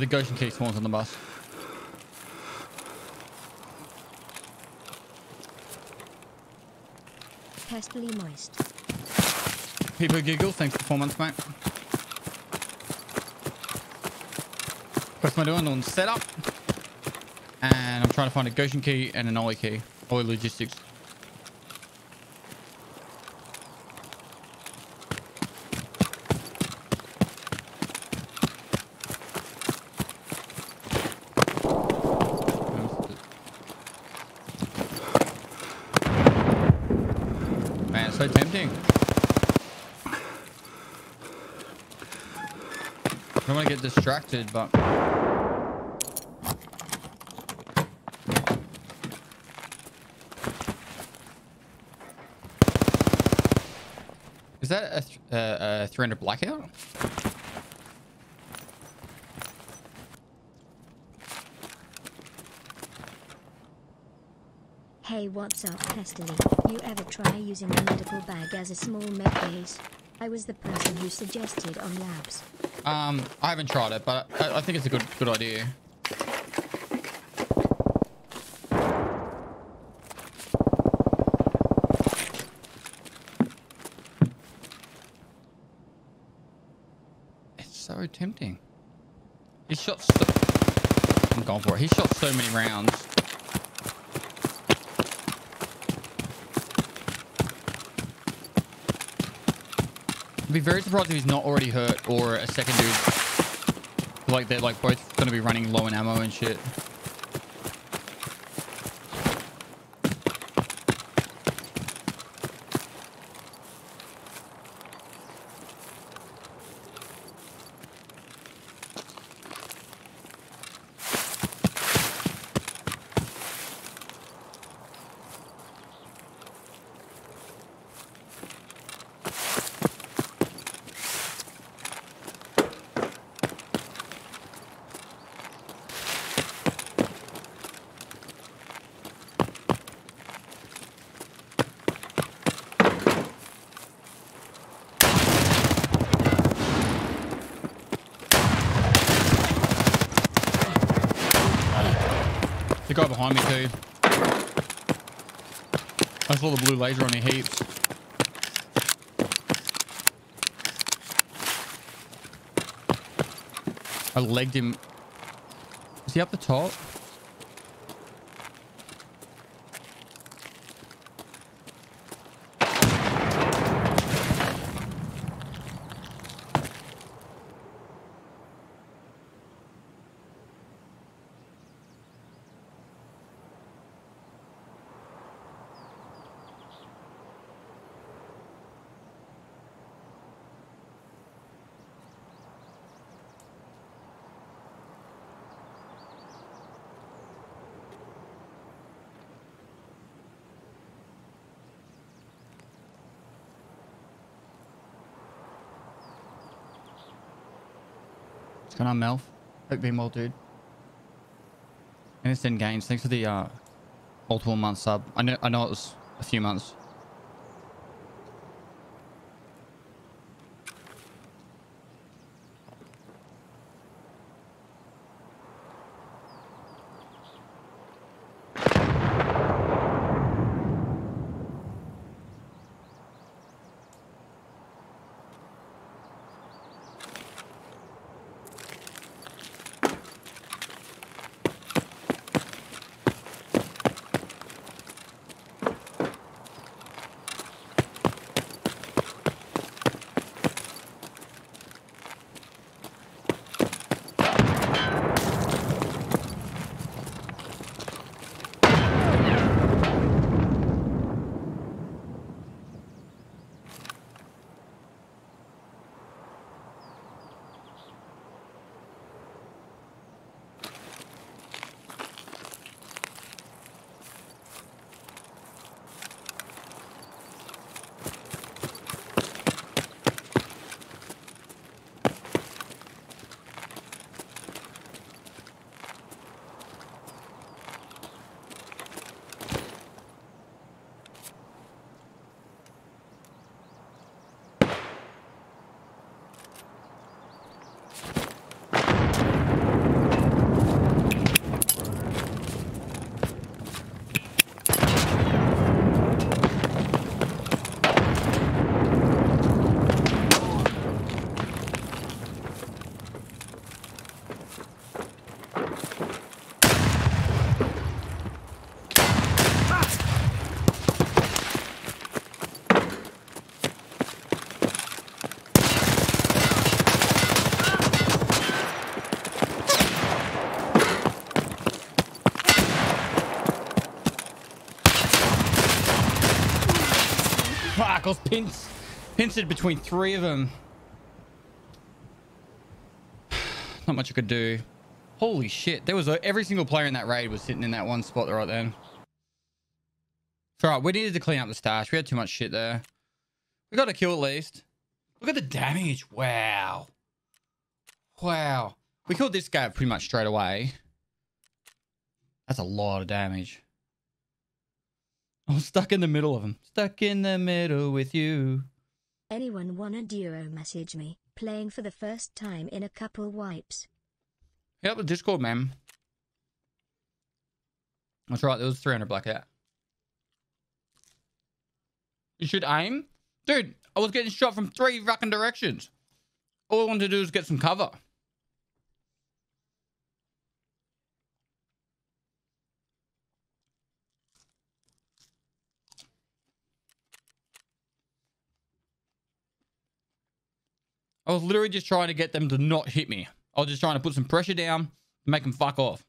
The Goshen key spawns on the bus. Pestily moist. People Giggle, thanks for 4 months, mate. What's my doing setup? And I'm trying to find a Goshen key and an Oli key. Oli logistics. Man, it's so tempting. I don't want to get distracted, but... Is that a 300 blackout? Hey, what's up, Pestily? You ever try using a medical bag as a small med base? I was the person who suggested on labs. I haven't tried it, but I think it's a good idea. So tempting. He shot so... I'm going for it. He shot so many rounds. I'd be very surprised if he's not already hurt or a second dude. Like they're like both gonna be running low on ammo and shit. Guy behind me too. I saw the blue laser on his heaps. I legged him. Is he up the top? Can I Melf? Hope being well, dude. Innocent Games, thanks for the multiple month sub. I know it was a few months. Tarkov pincered between three of them. Not much I could do. Holy shit. There was every single player in that raid was sitting in that one spot right then. It's all right. We needed to clean up the stash. We had too much shit there. We got a kill at least. Look at the damage. Wow. Wow. We killed this guy pretty much straight away. That's a lot of damage. I'm stuck in the middle of him. Stuck in the middle with you. Anyone wanna duo message me? Playing for the first time in a couple wipes. Yep, the Discord, man. That's right, there was 300 blackout. You should aim? Dude, I was getting shot from three fucking directions. All I wanted to do was get some cover. I was literally just trying to get them to not hit me. I was just trying to put some pressure down, make them fuck off.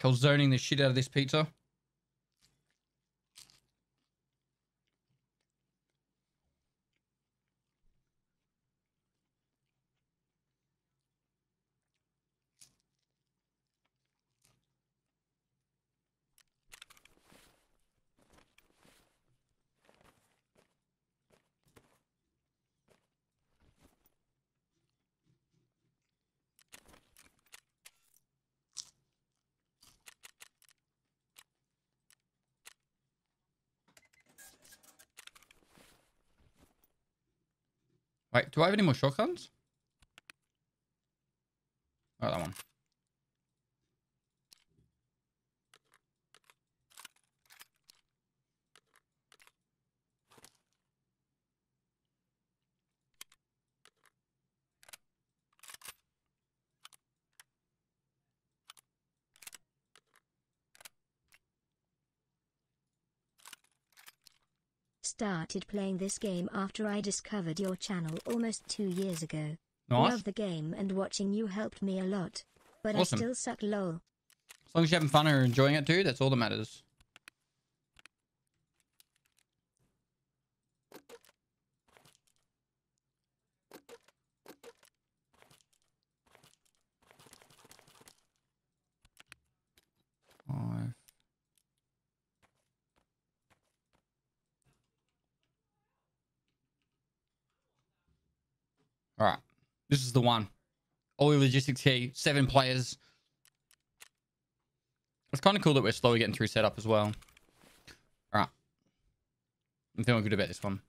Calzoning the shit out of this pizza. Wait, do I have any more shotguns? Oh, that one. Started playing this game after I discovered your channel almost 2 years ago. Nice. Love the game and watching you helped me a lot. But awesome. I still suck, lol. As long as you're having fun and enjoying it too, that's all that matters. All right, this is the one. Oli logistics key, 7 players. It's kind of cool that we're slowly getting through setup as well. All right, I'm feeling good about this one.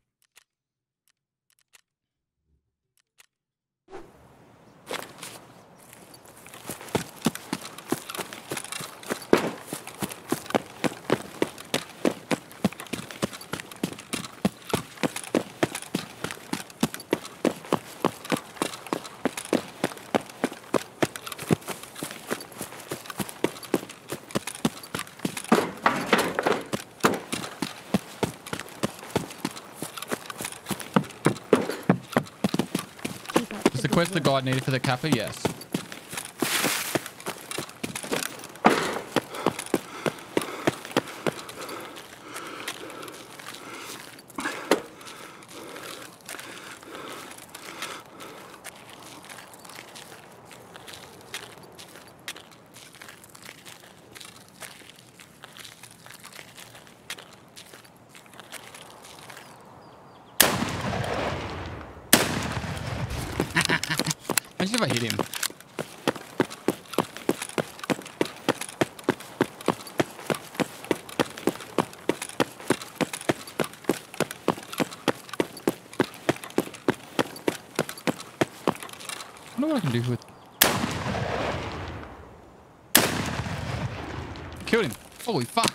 Where's the guide needed for the Kappa? Yes. If I hit him. I don't know what I can do with. Killed him. Holy fuck.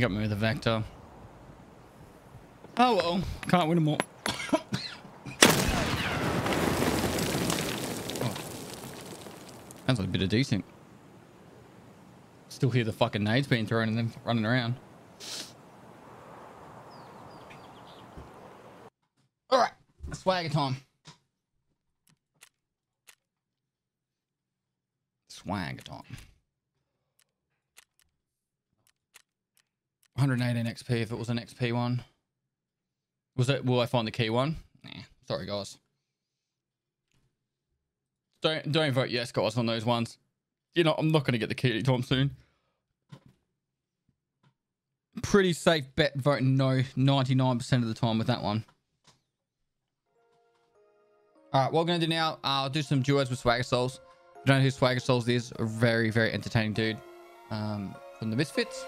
You got me with a Vector. Oh well, can't win them all. Oh. Sounds like a bit of decent. Still hear the fucking nades being thrown and them running around. Alright, swagger time. Swagger time. 118 XP if it was an XP one. Was that, will I find the key one? Nah, sorry guys. Don't vote yes guys on those ones. You know, I'm not going to get the key anytime soon. Pretty safe bet voting no 99% of the time with that one. All right, what we're going to do now, I'll do some duos with Swagger Souls. If you don't know who Swagger Souls is, a very, very entertaining dude from the Misfits.